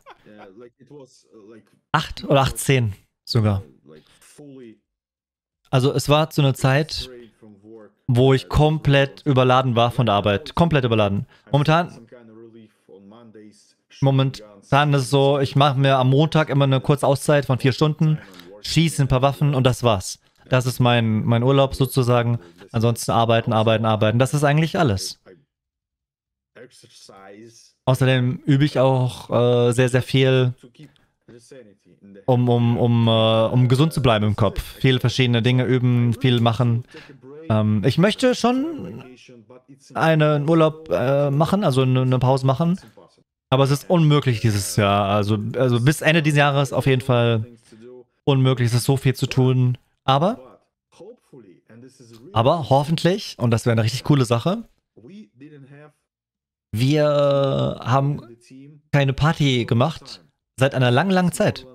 8 oder 18 sogar. Also, es war zu einer Zeit, wo ich komplett überladen war von der Arbeit. Komplett überladen. Momentan ist es so, ich mache mir am Montag immer eine kurze Auszeit von 4 Stunden, schieße ein paar Waffen und das war's. Das ist mein Urlaub sozusagen. Ansonsten arbeiten. Das ist eigentlich alles. Außerdem übe ich auch sehr viel, um gesund zu bleiben im Kopf. Viele verschiedene Dinge üben, viel machen. Ich möchte schon einen Urlaub machen, also eine Pause machen. Aber es ist unmöglich dieses Jahr. Also bis Ende dieses Jahres auf jeden Fall unmöglich. Es ist so viel zu tun. Aber hoffentlich, und das wäre eine richtig coole Sache, wir haben keine Party gemacht seit einer langen, langen Zeit.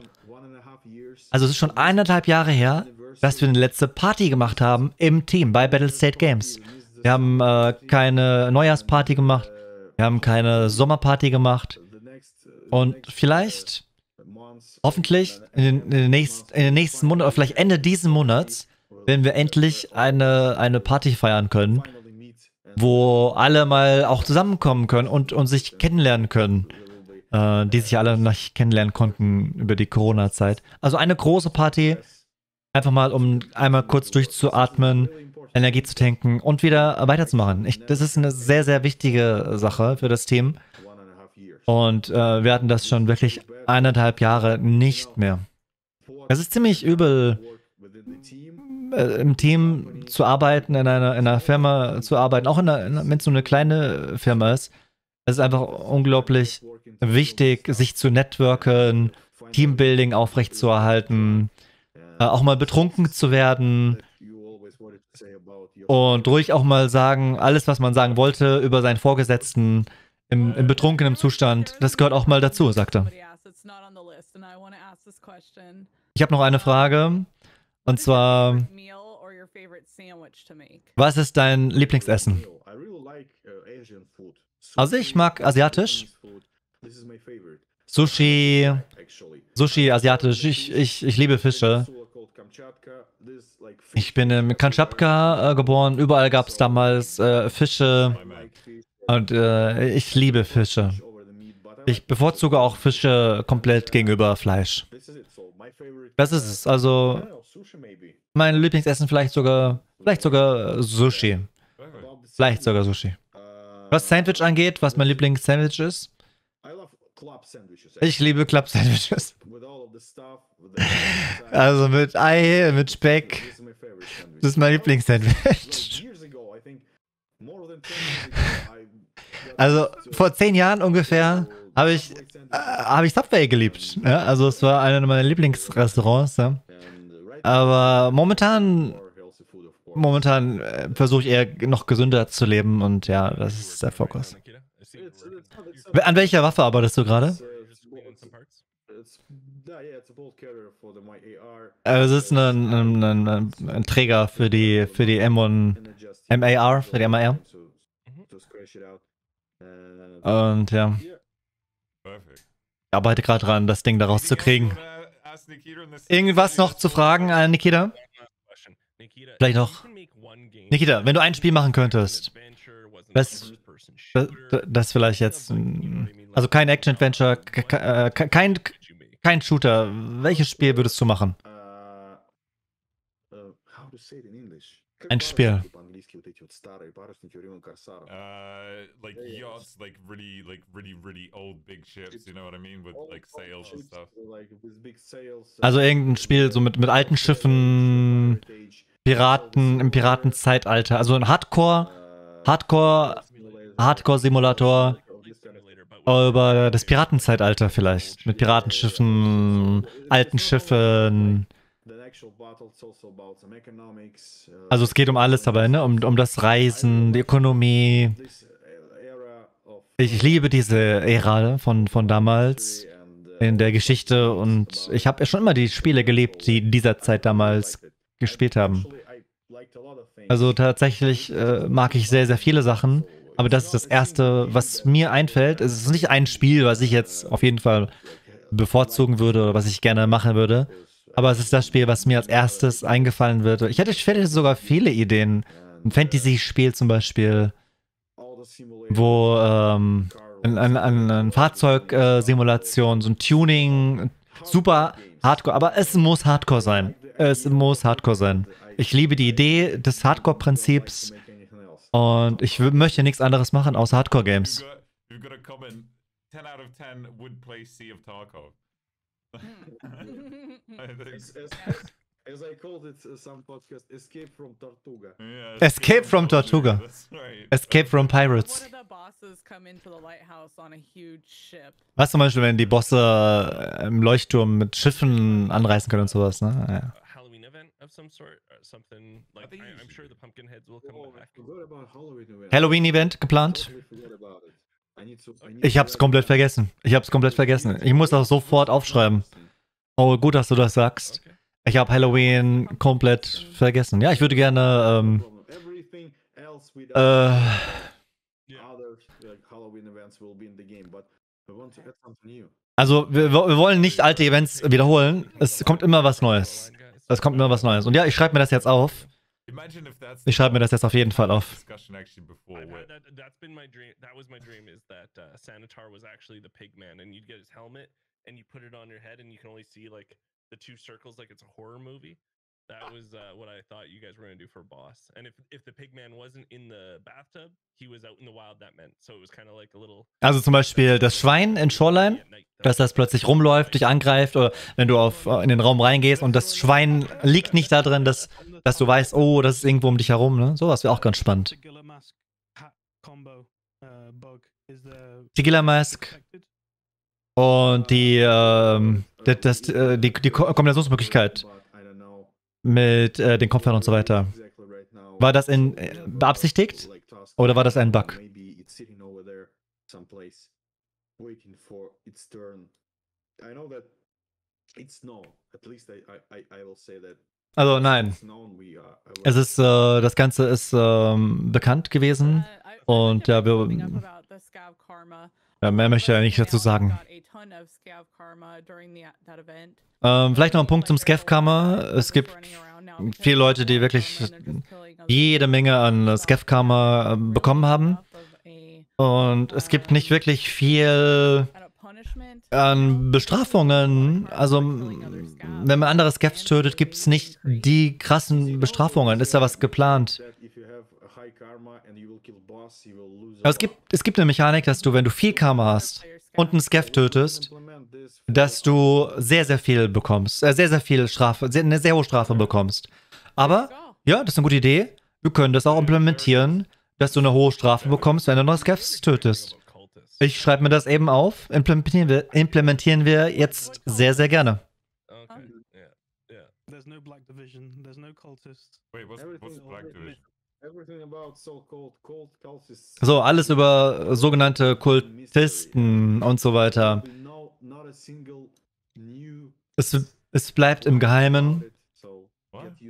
Also es ist schon 1,5 Jahre her, dass wir eine letzte Party gemacht haben im Team bei Battlestate Games. Wir haben keine Neujahrsparty gemacht, wir haben keine Sommerparty gemacht. Und vielleicht, hoffentlich in den nächsten Monat, oder vielleicht Ende diesen Monats, wenn wir endlich eine Party feiern können, wo alle mal auch zusammenkommen können und sich kennenlernen können, die sich alle noch kennenlernen konnten über die Corona-Zeit. Also eine große Party, einfach mal, um einmal kurz durchzuatmen, Energie zu tanken und wieder weiterzumachen. Das ist eine sehr, sehr wichtige Sache für das Team. Und wir hatten das schon wirklich 1,5 Jahre nicht mehr. Es ist ziemlich übel, im Team zu arbeiten, in einer Firma zu arbeiten, auch wenn es nur eine kleine Firma ist. Es ist einfach unglaublich wichtig, sich zu networken, Teambuilding aufrechtzuerhalten, auch mal betrunken zu werden und ruhig auch mal sagen, alles, was man sagen wollte über seinen Vorgesetzten im betrunkenen Zustand, das gehört auch mal dazu, sagt er. Ich habe noch eine Frage. Und zwar, was ist dein Lieblingsessen? Also ich mag asiatisch. Sushi, asiatisch. Ich liebe Fische. Ich bin in Kamtschatka geboren. Überall gab es damals Fische. Und ich liebe Fische. Ich bevorzuge auch Fische komplett gegenüber Fleisch. Das ist es. Also mein Lieblingsessen vielleicht sogar Sushi. Vielleicht sogar Sushi. Was Sandwich angeht, was mein Lieblingssandwich ist. Ich liebe Club-Sandwiches. Also mit Ei, mit Speck. Das ist mein Lieblingssandwich. Also vor 10 Jahren ungefähr habe ich Subway geliebt. Ja? Also es war einer meiner Lieblingsrestaurants. Ja? Aber momentan versuche ich eher noch gesünder zu leben und ja, das ist der Fokus. An welcher Waffe arbeitest du gerade? Es ist ein Träger für die M1 MAR, für die MAR. Und ja, ich arbeite gerade dran, das Ding daraus zu kriegen. Irgendwas noch zu fragen an Nikita? Vielleicht noch. Nikita, wenn du ein Spiel machen könntest, das vielleicht jetzt, also kein Action-Adventure, kein Shooter, welches Spiel würdest du machen? Ein Spiel. Also irgendein Spiel so mit alten Schiffen, Piraten, im Piratenzeitalter. Also ein Hardcore-Simulator über das Piratenzeitalter vielleicht. Mit Piratenschiffen, alten Schiffen. Also es geht um alles dabei, ne? Um das Reisen, die Ökonomie. Ich liebe diese Ära von damals in der Geschichte und ich habe ja schon immer die Spiele geliebt, die in dieser Zeit damals gespielt haben. Also tatsächlich mag ich sehr, sehr viele Sachen, aber das ist das Erste, was mir einfällt. Es ist nicht ein Spiel, was ich jetzt auf jeden Fall bevorzugen würde oder was ich gerne machen würde. Aber es ist das Spiel, was mir als erstes eingefallen wird. Ich hatte sogar viele Ideen. Ein Fantasy-Spiel zum Beispiel, wo ein Fahrzeugsimulation, so ein Tuning, super Hardcore. Aber es muss Hardcore sein. Ich liebe die Idee des Hardcore-Prinzips und ich möchte nichts anderes machen außer Hardcore-Games. 10 out of 10 would play Sea of Tarkov. As I called it some podcast, Escape from Tortuga. Yeah, Escape from Tortuga. Right. Escape from Pirates. Was zum Beispiel, wenn die Bosse im Leuchtturm mit Schiffen anreißen können und sowas, ne? Ja. Halloween-Event geplant? Ich hab's komplett vergessen. Ich muss das sofort aufschreiben. Oh, gut, dass du das sagst. Ich habe Halloween komplett vergessen. Ja, ich würde gerne also wir wollen nicht alte Events wiederholen. Es kommt immer was Neues. Und ja, ich schreibe mir das jetzt auf. Ich schreibe mir das jetzt auf jeden Fall auf. The two circles like it's a horror movie. That was what I thought you guys were gonna do for boss. And if the pig man wasn't in the bathtub, he was out in the wild, that meant. So it was kind of like a little. Also zum Beispiel das Schwein in Shoreline, dass das plötzlich rumläuft, dich angreift, oder wenn du in den Raum reingehst und das Schwein liegt nicht da drin, dass du weißt, oh, das ist irgendwo um dich herum, ne? Sowas wäre auch ganz spannend. Tequila Mask und die Kombinationsmöglichkeit mit den Kopfhörern und so weiter. War das beabsichtigt oder war das ein Bug? Also nein, es ist das Ganze ist bekannt gewesen und ja, mehr möchte ich nicht dazu sagen. Vielleicht noch ein Punkt zum Scav Karma. Es gibt viele Leute, die wirklich jede Menge an Scav Karma bekommen haben. Und es gibt nicht wirklich viel an Bestrafungen. Also, wenn man andere Scavs tötet, gibt es nicht die krassen Bestrafungen. Ist da was geplant? Aber es gibt eine Mechanik, dass du, wenn du viel Karma hast und einen Scav tötest, dass du sehr, sehr viel bekommst, eine sehr hohe Strafe bekommst. Aber, ja, das ist eine gute Idee. Wir können das auch implementieren, dass du eine hohe Strafe bekommst, wenn du noch Scavs tötest. Ich schreibe mir das eben auf. Implementieren wir jetzt sehr, sehr gerne. Okay. There's no Black Division, there's no cultists. Wait, what's Black Division? So, alles über sogenannte Kultisten und so weiter. Es bleibt im Geheimen.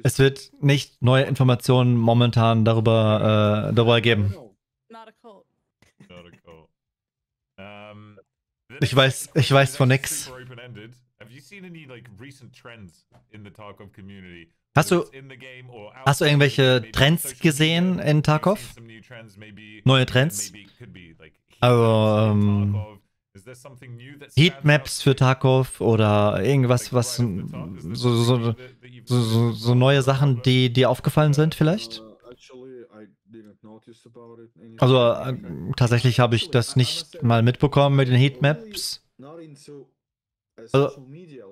Es wird nicht neue Informationen momentan darüber geben. Ich weiß von nichts. Hast du irgendwelche Trends gesehen in Tarkov? Neue Trends? Also Heatmaps für Tarkov oder irgendwas, was so neue Sachen, die dir aufgefallen sind vielleicht? Also tatsächlich habe ich das nicht mal mitbekommen mit den Heatmaps. Also,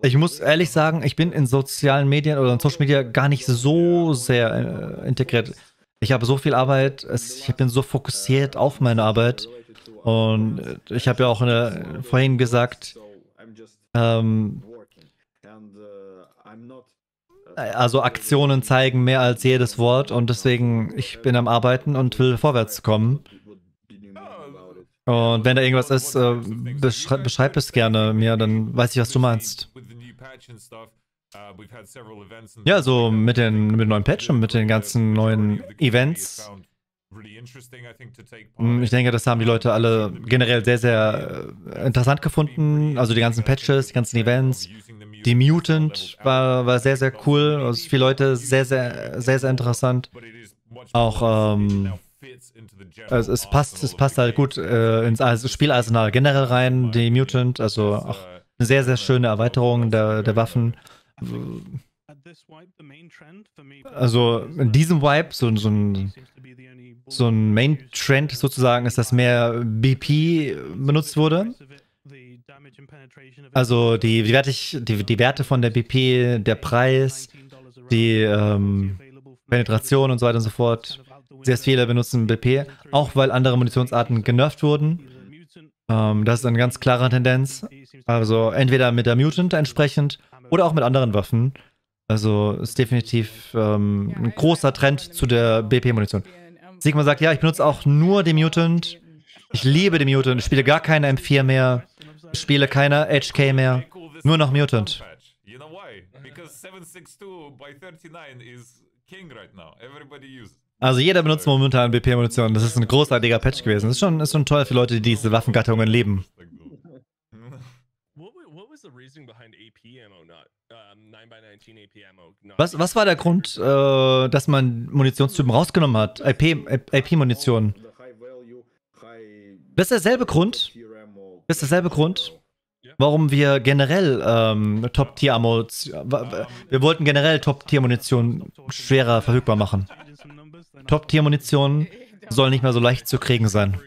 ich muss ehrlich sagen, ich bin in sozialen Medien oder in Social Media gar nicht so sehr integriert. Ich habe so viel Arbeit, ich bin so fokussiert auf meine Arbeit und ich habe ja auch vorhin gesagt, also Aktionen zeigen mehr als jedes Wort und deswegen, ich bin am Arbeiten und will vorwärts kommen. Und wenn da irgendwas ist, beschreib es gerne mir, dann weiß ich, was du meinst. Ja, so mit neuen Patch und mit den ganzen neuen Events. Ich denke, das haben die Leute alle generell sehr, sehr interessant gefunden. Also die ganzen Patches, die ganzen Events. Die Mutant war sehr, sehr cool. Also viele Leute sehr interessant. Auch, also es passt halt gut ins Spielarsenal generell rein, die Mutant, also auch eine sehr, sehr schöne Erweiterung der Waffen. Also in diesem Wipe, so ein Main-Trend sozusagen, ist, dass mehr BP benutzt wurde. Also die Werte von der BP, der Preis, die Penetration und so weiter und so fort. Sehr viele benutzen BP, auch weil andere Munitionsarten genervt wurden. Das ist eine ganz klare Tendenz. Also entweder mit der Mutant entsprechend oder auch mit anderen Waffen. Also ist definitiv ein großer Trend zu der BP-Munition. Sigma sagt, ja, ich benutze auch nur die Mutant. Ich liebe die Mutant. Ich spiele gar keine M4 mehr. Ich spiele keine HK mehr. Nur noch Mutant. Also jeder benutzt momentan BP-Munition. Das ist ein großartiger Patch gewesen. Das ist schon toll für Leute, die diese Waffengattungen lieben. Was war der Grund, dass man Munitionstypen rausgenommen hat? IP-Munition. Das ist derselbe Grund. Das ist derselbe Grund, warum wir generell Top-Tier-Ammo... Wir wollten generell Top-Tier-Munition schwerer verfügbar machen. Top-Tier-Munition soll nicht mehr so leicht zu kriegen sein.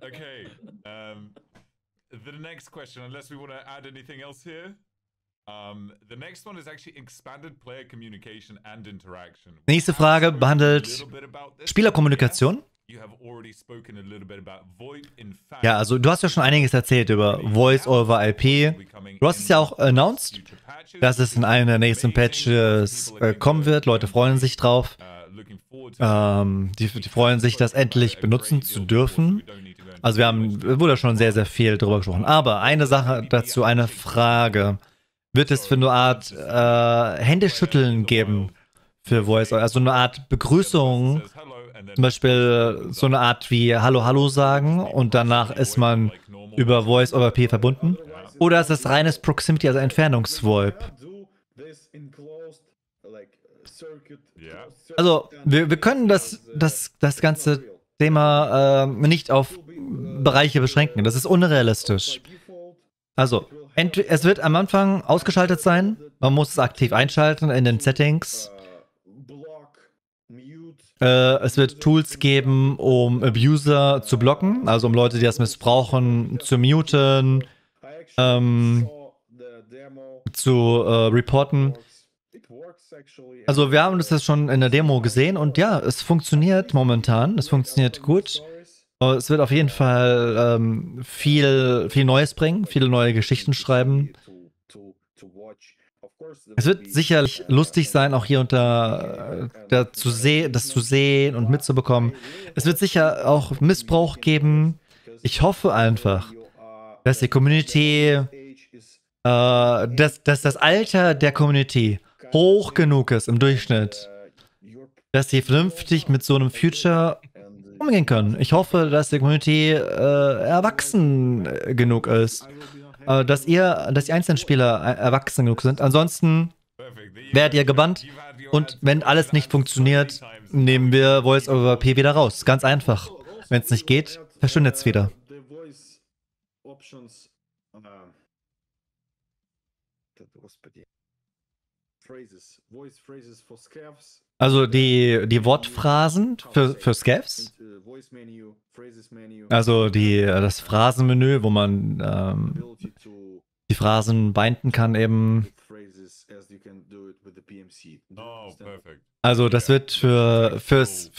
Okay. The next question, unless we want to add anything else here. The next one is actually expanded player communication and interaction. Nächste Frage behandelt Spielerkommunikation. Ja, also du hast ja schon einiges erzählt über Voice over IP. Du hast es ja auch announced, dass es in einem der nächsten Patches kommen wird. Leute freuen sich drauf. Die freuen sich, das endlich benutzen zu dürfen. Also wurde schon sehr, sehr viel drüber gesprochen. Aber eine Sache dazu, eine Frage. Wird es für eine Art Händeschütteln geben für Voice? Also eine Art Begrüßung, zum Beispiel so eine Art wie Hallo, Hallo sagen und danach ist man über Voice over IP verbunden? Oder ist es reines Proximity, also Entfernungsvoip? Also wir können das ganze Thema nicht auf Bereiche beschränken. Das ist unrealistisch. Also, es wird am Anfang ausgeschaltet sein. Man muss es aktiv einschalten in den Settings. Es wird Tools geben, um Abuser zu blocken, also um Leute, die das missbrauchen, zu muten, zu reporten. Also wir haben das jetzt schon in der Demo gesehen und ja, es funktioniert momentan. Es funktioniert gut. Es wird auf jeden Fall viel Neues bringen, viele neue Geschichten schreiben. Es wird sicherlich lustig sein, auch hier und da das zu sehen und mitzubekommen. Es wird sicher auch Missbrauch geben. Ich hoffe einfach, dass die Community, dass das Alter der Community hoch genug ist im Durchschnitt, dass sie vernünftig mit so einem Future umgehen können. Ich hoffe, dass die Community erwachsen genug ist, dass die einzelnen Spieler erwachsen genug sind. Ansonsten werdet ihr gebannt und wenn alles nicht funktioniert, nehmen wir Voice over IP wieder raus. Ganz einfach. Wenn es nicht geht, verschwindet es wieder. Also die Wortphrasen für Scavs, also das Phrasenmenü, wo man die Phrasen binden kann eben. Also das wird für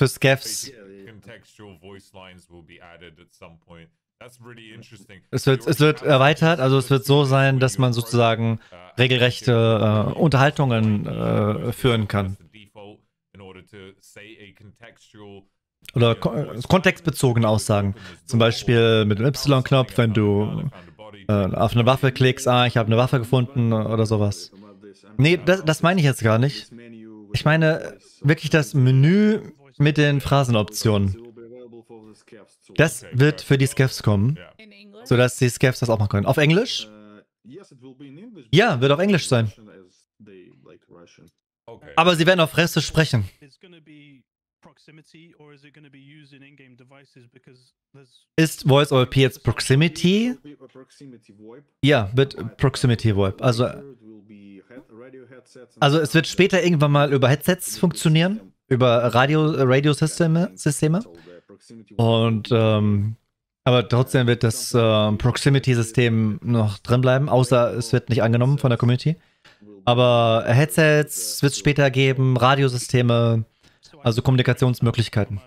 Scavs. Es wird erweitert, also es wird so sein, dass man sozusagen regelrechte Unterhaltungen führen kann. Oder kontextbezogene Aussagen. Zum Beispiel mit dem Y-Knopf, wenn du auf eine Waffe klickst, ah, ich habe eine Waffe gefunden oder sowas. Nee, das meine ich jetzt gar nicht. Ich meine wirklich das Menü mit den Phrasenoptionen. Das wird für die Scavs kommen, sodass die Scavs das auch machen können. Auf Englisch? Ja, wird auf Englisch sein. Aber sie werden auf Russisch sprechen. Ist Voice over IP jetzt Proximity? Ja, wird Proximity VoIP. Also es wird später irgendwann mal über Headsets funktionieren, über Radiosysteme. Und aber trotzdem wird das Proximity-System noch drin bleiben, außer es wird nicht angenommen von der Community. Aber Headsets wird es später geben, Radiosysteme, also Kommunikationsmöglichkeiten.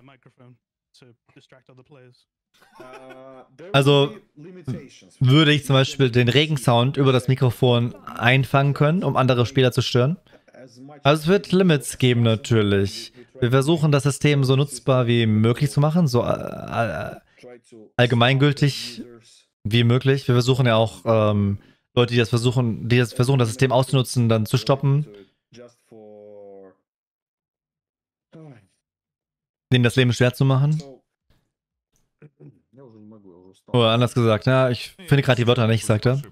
Also würde ich zum Beispiel den Regensound über das Mikrofon einfangen können, um andere Spieler zu stören. Also es wird Limits geben natürlich. Wir versuchen, das System so nutzbar wie möglich zu machen, so allgemeingültig wie möglich. Wir versuchen ja auch Leute, die das versuchen, das System auszunutzen, dann zu stoppen. Denen das Leben schwer zu machen. Oder anders gesagt, ja, ich finde gerade die Wörter nicht, sagt er.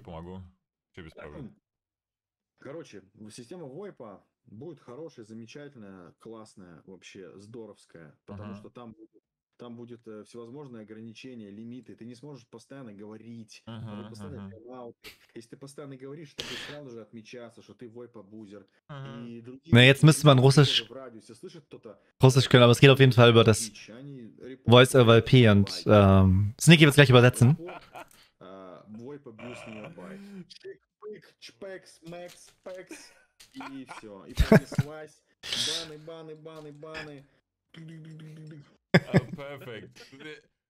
Na, jetzt müsste man Russisch können, aber es geht auf jeden Fall über das Voice over IP und Sneaky wird es gleich übersetzen. Perfect.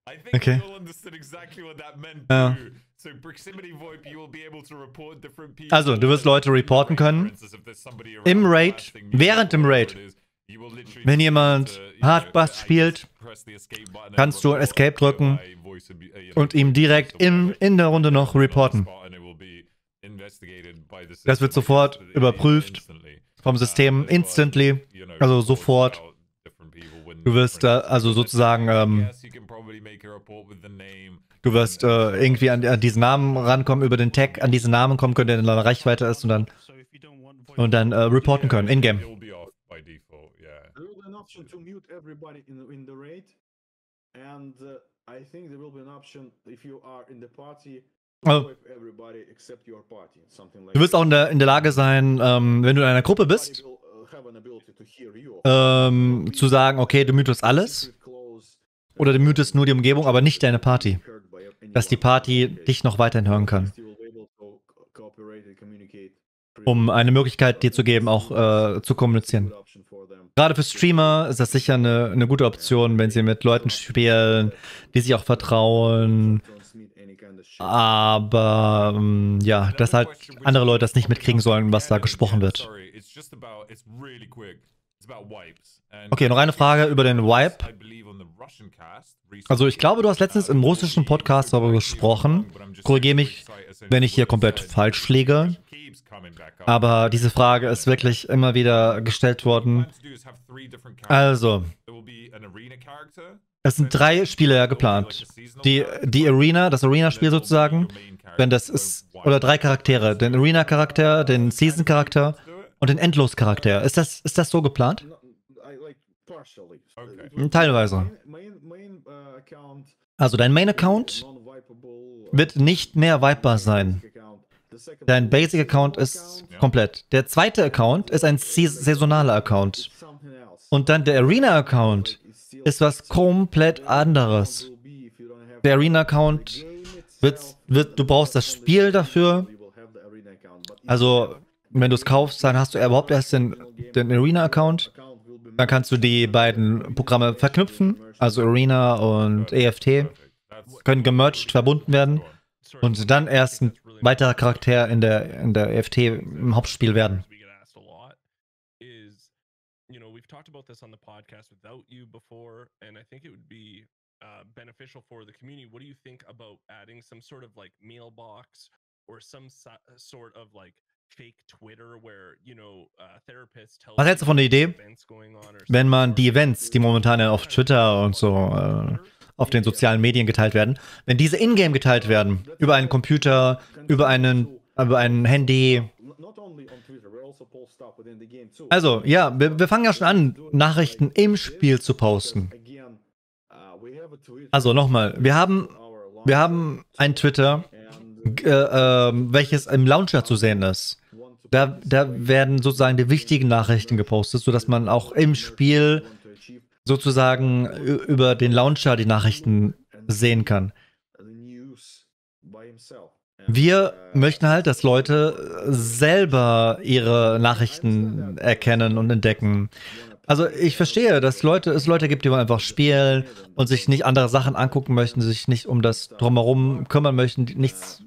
I think we all understood exactly what that meant too. So proximity VoIP, you will be able to report different people. Also, du wirst Leute reporten können im Raid, während dem Raid. Wenn jemand Hardbust spielt, kannst du Escape drücken und ihm direkt in der Runde noch reporten. Das wird sofort überprüft vom System, instantly, also sofort. Du wirst also sozusagen, du wirst irgendwie an diesen Namen rankommen, über den Tag an diesen Namen kommen können, der in deiner Reichweite ist und dann reporten können, in-game. Also, du wirst auch in der Lage sein, wenn du in einer Gruppe bist, zu sagen, okay, du mutest alles oder du mutest nur die Umgebung, aber nicht deine Party, dass die Party dich noch weiterhin hören kann, um eine Möglichkeit dir zu geben, auch zu kommunizieren. Gerade für Streamer ist das sicher eine gute Option, wenn sie mit Leuten spielen, die sich auch vertrauen, aber ja, dass halt andere Leute das nicht mitkriegen sollen, was da gesprochen wird. Okay, noch eine Frage über den Wipe. Also ich glaube, du hast letztens im russischen Podcast darüber gesprochen. Korrigiere mich, wenn ich hier komplett falsch liege. Aber diese Frage ist wirklich immer wieder gestellt worden. Also, es sind 3 Spiele ja geplant. Die Arena, das Arena-Spiel sozusagen, denn das ist, oder 3 Charaktere, den Arena-Charakter, den Season-Charakter und den Endlos-Charakter. Ist das so geplant? Okay. Teilweise. Also dein Main-Account wird nicht mehr wipebar sein. Dein Basic-Account ist komplett. Der zweite Account ist ein saisonaler Account. Und dann der Arena-Account ist was komplett anderes. Der Arena-Account du brauchst das Spiel dafür. Also, wenn du es kaufst, dann hast du überhaupt erst den Arena-Account. Dann kannst du die beiden Programme verknüpfen, also Arena und EFT, können gemerged, verbunden werden und dann erst ein weiterer Charakter in der EFT im Hauptspiel werden. Was hältst du von der Idee, wenn man die Events, die momentan auf Twitter und so auf den sozialen Medien geteilt werden, wenn diese in-game geteilt werden, über einen Computer, über ein Handy? Also, ja, wir fangen ja schon an, Nachrichten im Spiel zu posten. Also nochmal, wir haben einen Twitter, welches im Launcher zu sehen ist. Da werden sozusagen die wichtigen Nachrichten gepostet, sodass man auch im Spiel sozusagen über den Launcher die Nachrichten sehen kann. Wir möchten halt, dass Leute selber ihre Nachrichten erkennen und entdecken. Also ich verstehe, dass es Leute gibt, die man einfach spielen und sich nicht andere Sachen angucken möchten, sich nicht um das Drumherum kümmern möchten, die nichts...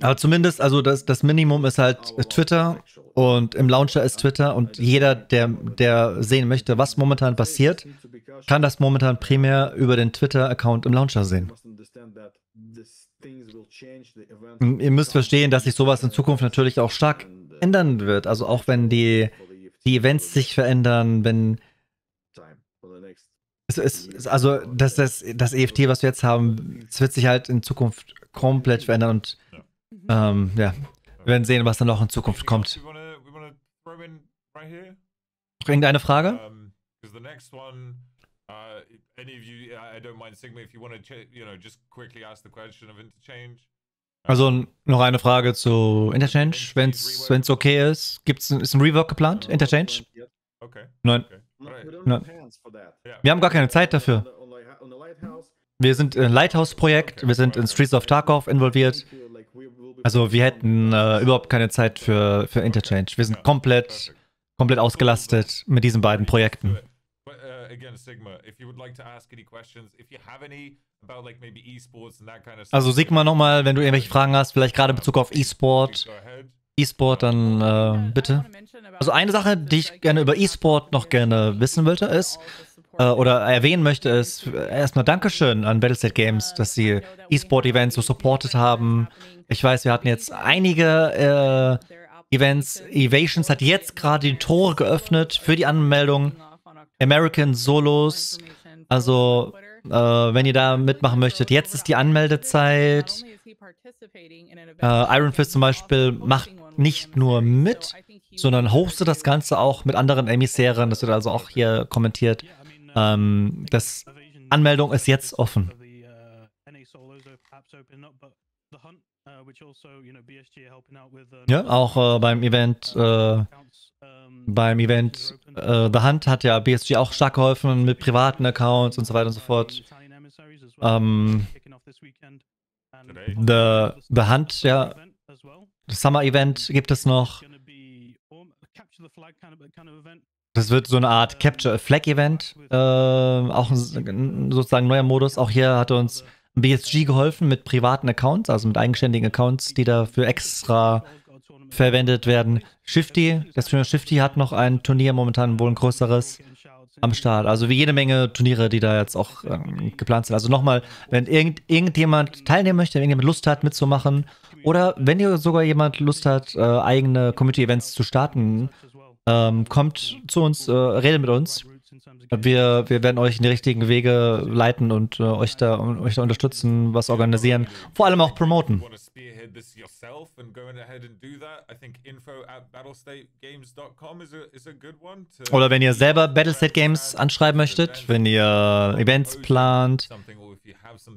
Aber zumindest, also das Minimum ist halt Twitter und im Launcher ist Twitter und jeder, der sehen möchte, was momentan passiert, kann das momentan primär über den Twitter-Account im Launcher sehen. Ihr müsst verstehen, dass sich sowas in Zukunft natürlich auch stark ändern wird. Also auch wenn die Events sich verändern, wenn... also das EFT, was wir jetzt haben, es wird sich halt in Zukunft komplett verändern und ja, wir werden sehen, was dann noch in Zukunft kommt. Noch irgendeine Frage? Also noch eine Frage zu Interchange, wenn es okay ist. Ist ein Rework geplant? Interchange? Nein. Nein. Wir haben gar keine Zeit dafür. Wir sind im Lighthouse-Projekt, wir sind in Streets of Tarkov involviert. Also wir hätten überhaupt keine Zeit für Interchange. Wir sind komplett ausgelastet mit diesen beiden Projekten. Also Sigma nochmal, wenn du irgendwelche Fragen hast, vielleicht gerade in Bezug auf E-Sport. E-Sport, dann bitte. Also eine Sache, die ich gerne über E-Sport noch gerne wissen wollte, ist, oder erwähnen möchte, ist erstmal Dankeschön an Battlestate Games, dass sie E-Sport-Events so supportet haben. Ich weiß, wir hatten jetzt einige Events. Evasions hat jetzt gerade die Tore geöffnet für die Anmeldung. American Solos, also wenn ihr da mitmachen möchtet, jetzt ist die Anmeldezeit. Iron Fist zum Beispiel macht nicht nur mit, sondern hostet das Ganze auch mit anderen Emissären. Das wird also auch hier kommentiert. Das Anmeldung ist jetzt offen. Ja, auch beim Event The Hunt hat ja BSG auch stark geholfen mit privaten Accounts und so weiter und so fort. The Hunt, ja. Das Summer Event gibt es noch. Das wird so eine Art Capture Flag Event. Auch sozusagen neuer Modus. Auch hier hat uns BSG geholfen mit privaten Accounts, also mit eigenständigen Accounts, die dafür extra verwendet werden. Shifty, der Streamer Shifty hat noch ein Turnier momentan, wohl ein größeres, am Start. Also wie jede Menge Turniere, die da jetzt auch geplant sind. Also nochmal, wenn irgendjemand teilnehmen möchte, wenn irgendjemand Lust hat mitzumachen oder wenn ihr sogar jemand Lust hat, eigene Community-Events zu starten, kommt zu uns, redet mit uns. Wir werden euch in die richtigen Wege leiten und euch da unterstützen, was organisieren, vor allem auch promoten. Oder wenn ihr selber Battlestate Games anschreiben möchtet, wenn ihr Events plant,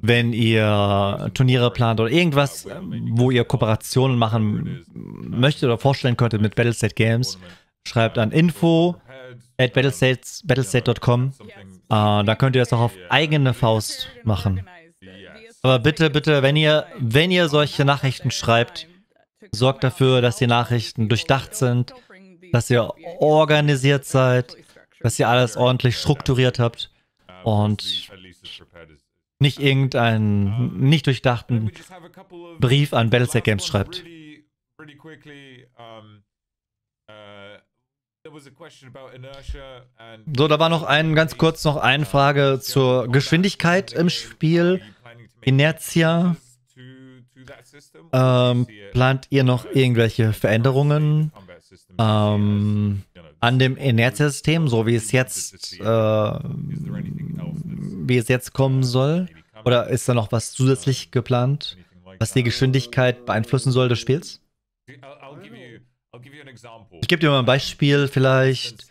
wenn ihr Turniere plant oder irgendwas, wo ihr Kooperationen machen möchtet oder vorstellen könntet mit Battlestate Games, schreibt an info@battlestate.com. Da könnt ihr das auch auf eigene Faust machen. Aber bitte, bitte, wenn ihr solche Nachrichten schreibt, sorgt dafür, dass die Nachrichten durchdacht sind, dass ihr organisiert seid, dass ihr alles ordentlich strukturiert habt und nicht irgendeinen nicht durchdachten Brief an Battlestate Games schreibt. So, da war noch ganz kurz eine Frage zur Geschwindigkeit im Spiel. Inertia. Plant ihr noch irgendwelche Veränderungen an dem Inertia-System, so wie es jetzt kommen soll? Oder ist da noch was zusätzlich geplant, was die Geschwindigkeit beeinflussen soll des Spiels? Ich gebe dir mal ein Beispiel vielleicht.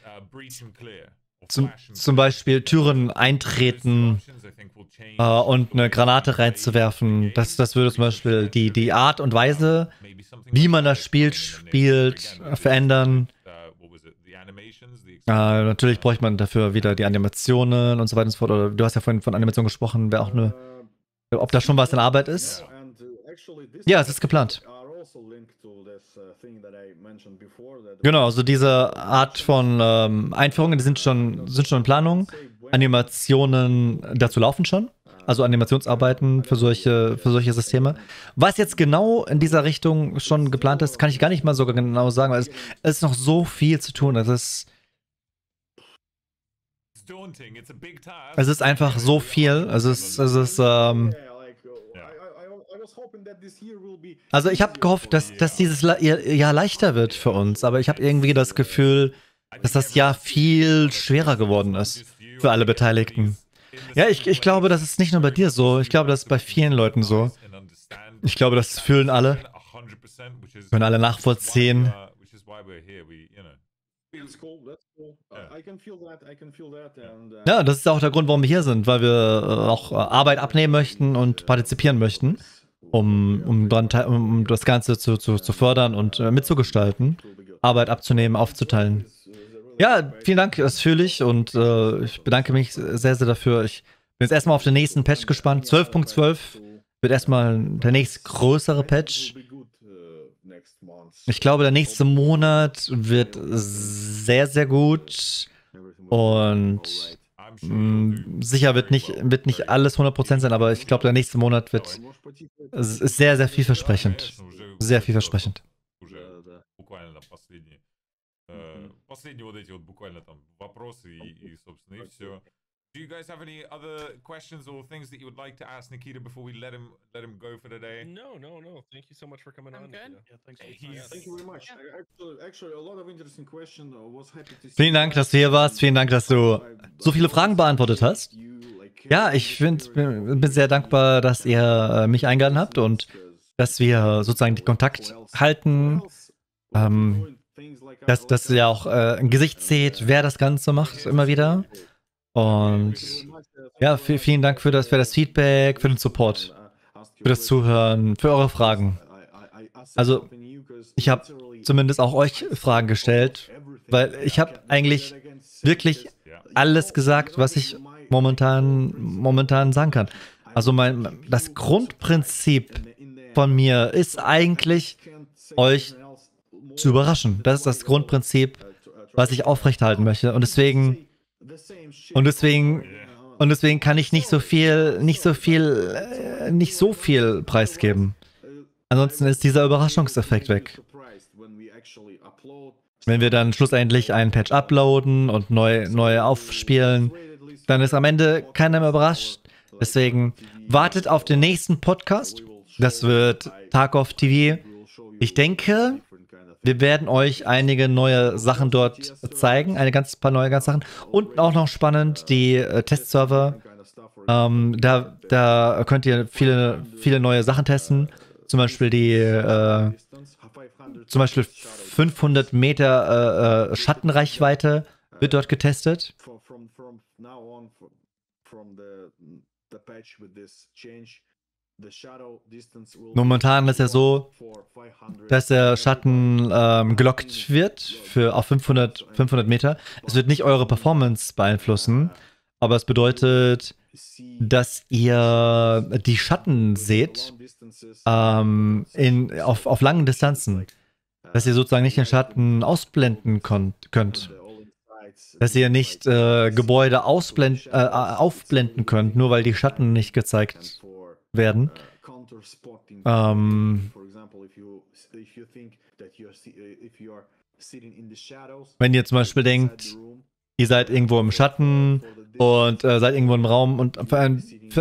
Zum Beispiel Türen eintreten und eine Granate reinzuwerfen. Das würde zum Beispiel die Art und Weise, wie man das Spiel spielt, verändern. Natürlich bräuchte man dafür wieder die Animationen und so weiter und so fort. Oder du hast ja vorhin von Animationen gesprochen, wäre auch eine. Ob da schon was in Arbeit ist? Ja, es ist geplant. Genau, also diese Art von Einführungen, die sind schon in Planung. Animationen dazu laufen schon. Also Animationsarbeiten für solche Systeme. Was jetzt genau in dieser Richtung schon geplant ist, kann ich gar nicht mal so genau sagen, weil es ist noch so viel zu tun. Es ist einfach so viel. Also ich habe gehofft, dass dieses Jahr leichter wird für uns, aber ich habe irgendwie das Gefühl, dass das Jahr viel schwerer geworden ist für alle Beteiligten. Ja, ich glaube, das ist nicht nur bei dir so. Ich glaube, das ist bei vielen Leuten so. Ich glaube, das fühlen alle. Können alle nachvollziehen. Ja, das ist auch der Grund, warum wir hier sind, weil wir auch Arbeit abnehmen möchten und partizipieren möchten, um das Ganze zu fördern und mitzugestalten, Arbeit abzunehmen, aufzuteilen. Ja, vielen Dank, das fühle ich und ich bedanke mich sehr, sehr dafür. Ich bin jetzt erstmal auf den nächsten Patch gespannt. 12.12 wird erstmal der nächstgrößere Patch. Ich glaube, der nächste Monat wird sehr, sehr gut und sicher wird nicht alles 100% sein, aber ich glaube, der nächste Monat ist sehr, sehr vielversprechend. Sehr vielversprechend. Do you guys have any other questions or things that you would like to ask Nikita before we let him go for today? No. Thank you so much for coming on. Nikita. Yeah, thanks. Yeah, thank you very much. Actually, a lot of interesting questions. Was happy to see. Vielen Dank, dass du hier warst. Vielen Dank, dass du so viele Fragen beantwortet hast. Ja, ich bin sehr dankbar, dass ihr mich eingeladen habt und dass wir sozusagen den Kontakt halten. Dass ihr auch ein Gesicht seht, wer das Ganze macht, immer wieder. Und ja, vielen Dank für das Feedback, für den Support, für das Zuhören, für eure Fragen. Also, ich habe zumindest auch euch Fragen gestellt, weil ich habe eigentlich wirklich alles gesagt, was ich momentan sagen kann. Also, das Grundprinzip von mir ist eigentlich, euch zu überraschen. Das ist das Grundprinzip, was ich aufrechterhalten möchte. Und deswegen kann ich nicht so viel preisgeben. Ansonsten ist dieser Überraschungseffekt weg. Wenn wir dann schlussendlich einen Patch uploaden und neu aufspielen, dann ist am Ende keiner mehr überrascht. Deswegen wartet auf den nächsten Podcast. Das wird Tarkov TV. Ich denke, wir werden euch einige neue Sachen dort zeigen, ein paar neue Sachen. Und auch noch spannend, die Testserver. Da könnt ihr viele neue Sachen testen. Zum Beispiel zum Beispiel 500 Meter Schattenreichweite wird dort getestet. Momentan ist ja so, dass der Schatten gelockt wird auf 500 Meter. Es wird nicht eure Performance beeinflussen, aber es bedeutet, dass ihr die Schatten seht auf langen Distanzen. Dass ihr sozusagen nicht den Schatten ausblenden könnt. Dass ihr nicht Gebäude aufblenden könnt, nur weil die Schatten nicht gezeigt werden. Wenn ihr zum Beispiel denkt, ihr seid irgendwo im Schatten und seid irgendwo im Raum und für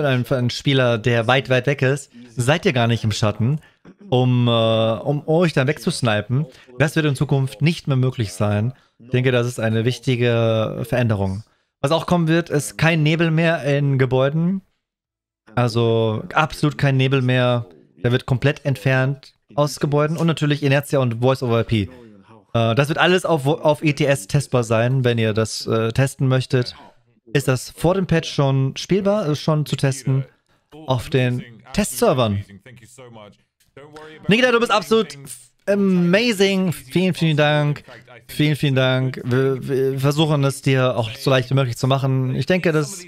einen Spieler, der weit, weit weg ist, seid ihr gar nicht im Schatten, um euch dann wegzusnipen. Das wird in Zukunft nicht mehr möglich sein. Ich denke, das ist eine wichtige Veränderung. Was auch kommen wird, ist kein Nebel mehr in Gebäuden. Also absolut kein Nebel mehr. Der wird komplett entfernt aus Gebäuden. Und natürlich Inertia und Voice over IP. Das wird alles auf ETS testbar sein, wenn ihr das testen möchtet. Ist das vor dem Patch schon spielbar, schon zu testen auf den Testservern. Nikita, du bist absolut Amazing. Vielen, vielen Dank. Vielen, vielen Dank. Wir versuchen es dir auch so leicht wie möglich zu machen. Ich denke, das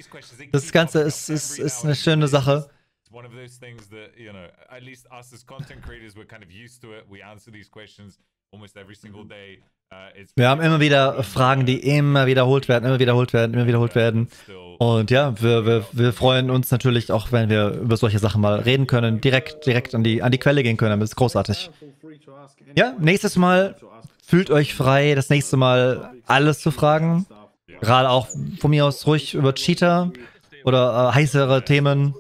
Ganze ist eine schöne Sache. One of those things that, you know, at least us as content creators, we're kind of used to it. We answer these questions almost every single day. Wir haben immer wieder Fragen, die immer wiederholt werden, Und ja, wir freuen uns natürlich auch, wenn wir über solche Sachen mal reden können, direkt an die Quelle gehen können. Das ist großartig. Ja, nächstes Mal fühlt euch frei, das nächste Mal alles zu fragen. Gerade auch von mir aus ruhig über Cheater oder heißere Themen.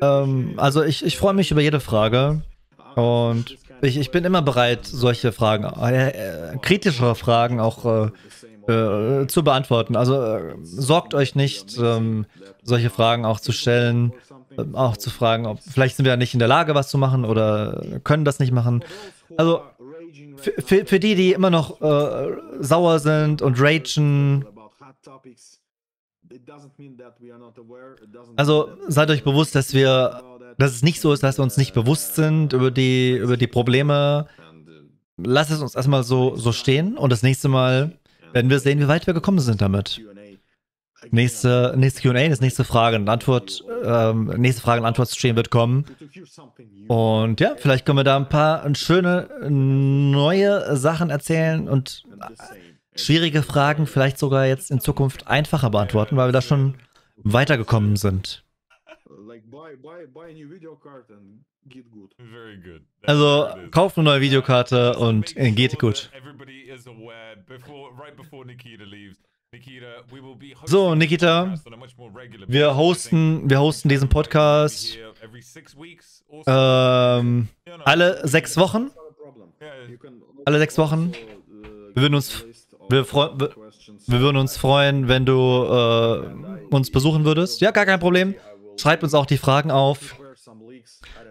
Also ich freue mich über jede Frage und ich bin immer bereit, solche Fragen, kritischere Fragen auch zu beantworten. Also sorgt euch nicht, solche Fragen auch zu stellen, auch zu fragen, ob vielleicht sind wir nicht in der Lage, was zu machen oder können das nicht machen. Also für die immer noch sauer sind und ragen, also seid euch bewusst, dass es nicht so ist, dass wir uns nicht bewusst sind über die Probleme. Lasst es uns erstmal so stehen und das nächste Mal werden wir sehen, wie weit wir gekommen sind damit. Nächste Q&A, das nächste Frage und Antwort, nächste Frage und Antwort-Stream wird kommen. Und ja, vielleicht können wir da ein paar schöne neue Sachen erzählen und schwierige Fragen vielleicht sogar jetzt in Zukunft einfacher beantworten, weil wir da schon weitergekommen sind. Also, kauft eine neue Videokarte und geht gut. So, Nikita, wir hosten diesen Podcast alle sechs Wochen. Wir würden uns freuen, wenn du uns besuchen würdest. Ja, gar kein Problem. Schreibt uns auch die Fragen auf.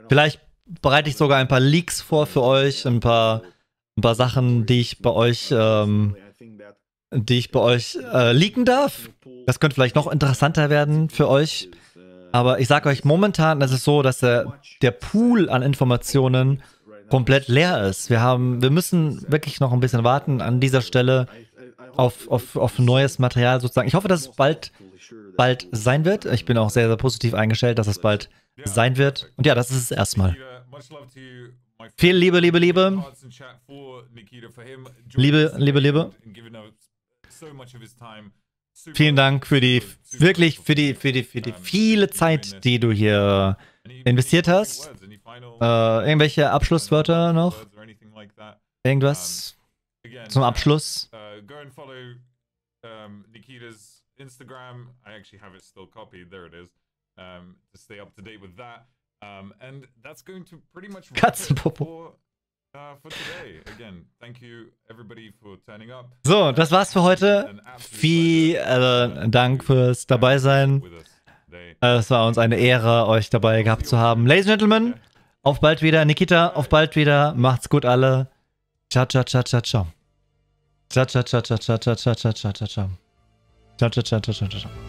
Vielleicht bereite ich sogar ein paar Leaks vor für euch, ein paar Sachen, die ich bei euch leaken darf. Das könnte vielleicht noch interessanter werden für euch. Aber ich sage euch, momentan ist es so, dass der Pool an Informationen komplett leer ist. Wir müssen wirklich noch ein bisschen warten an dieser Stelle auf neues Material sozusagen. Ich hoffe, dass es bald sein wird. Ich bin auch sehr, sehr positiv eingestellt, dass es bald sein wird. Und ja, das ist es erstmal. Viel Liebe. Liebe. Vielen Dank für die viele Zeit, die du hier investiert hast. Irgendwelche Abschlusswörter noch? Irgendwas zum Abschluss? Katzenpopo. So, das war's für heute. Vielen Dank fürs Dabeisein. Es war uns eine Ehre, euch dabei gehabt zu haben. Ladies and Gentlemen, auf bald wieder. Nikita, auf bald wieder. Macht's gut alle. Ciao, ciao, ciao, ciao, ciao. Ciao, ciao, ciao, ciao, ciao, ciao, ciao, ciao, ciao, ciao, ciao, ciao, ciao, ciao, ciao, ciao.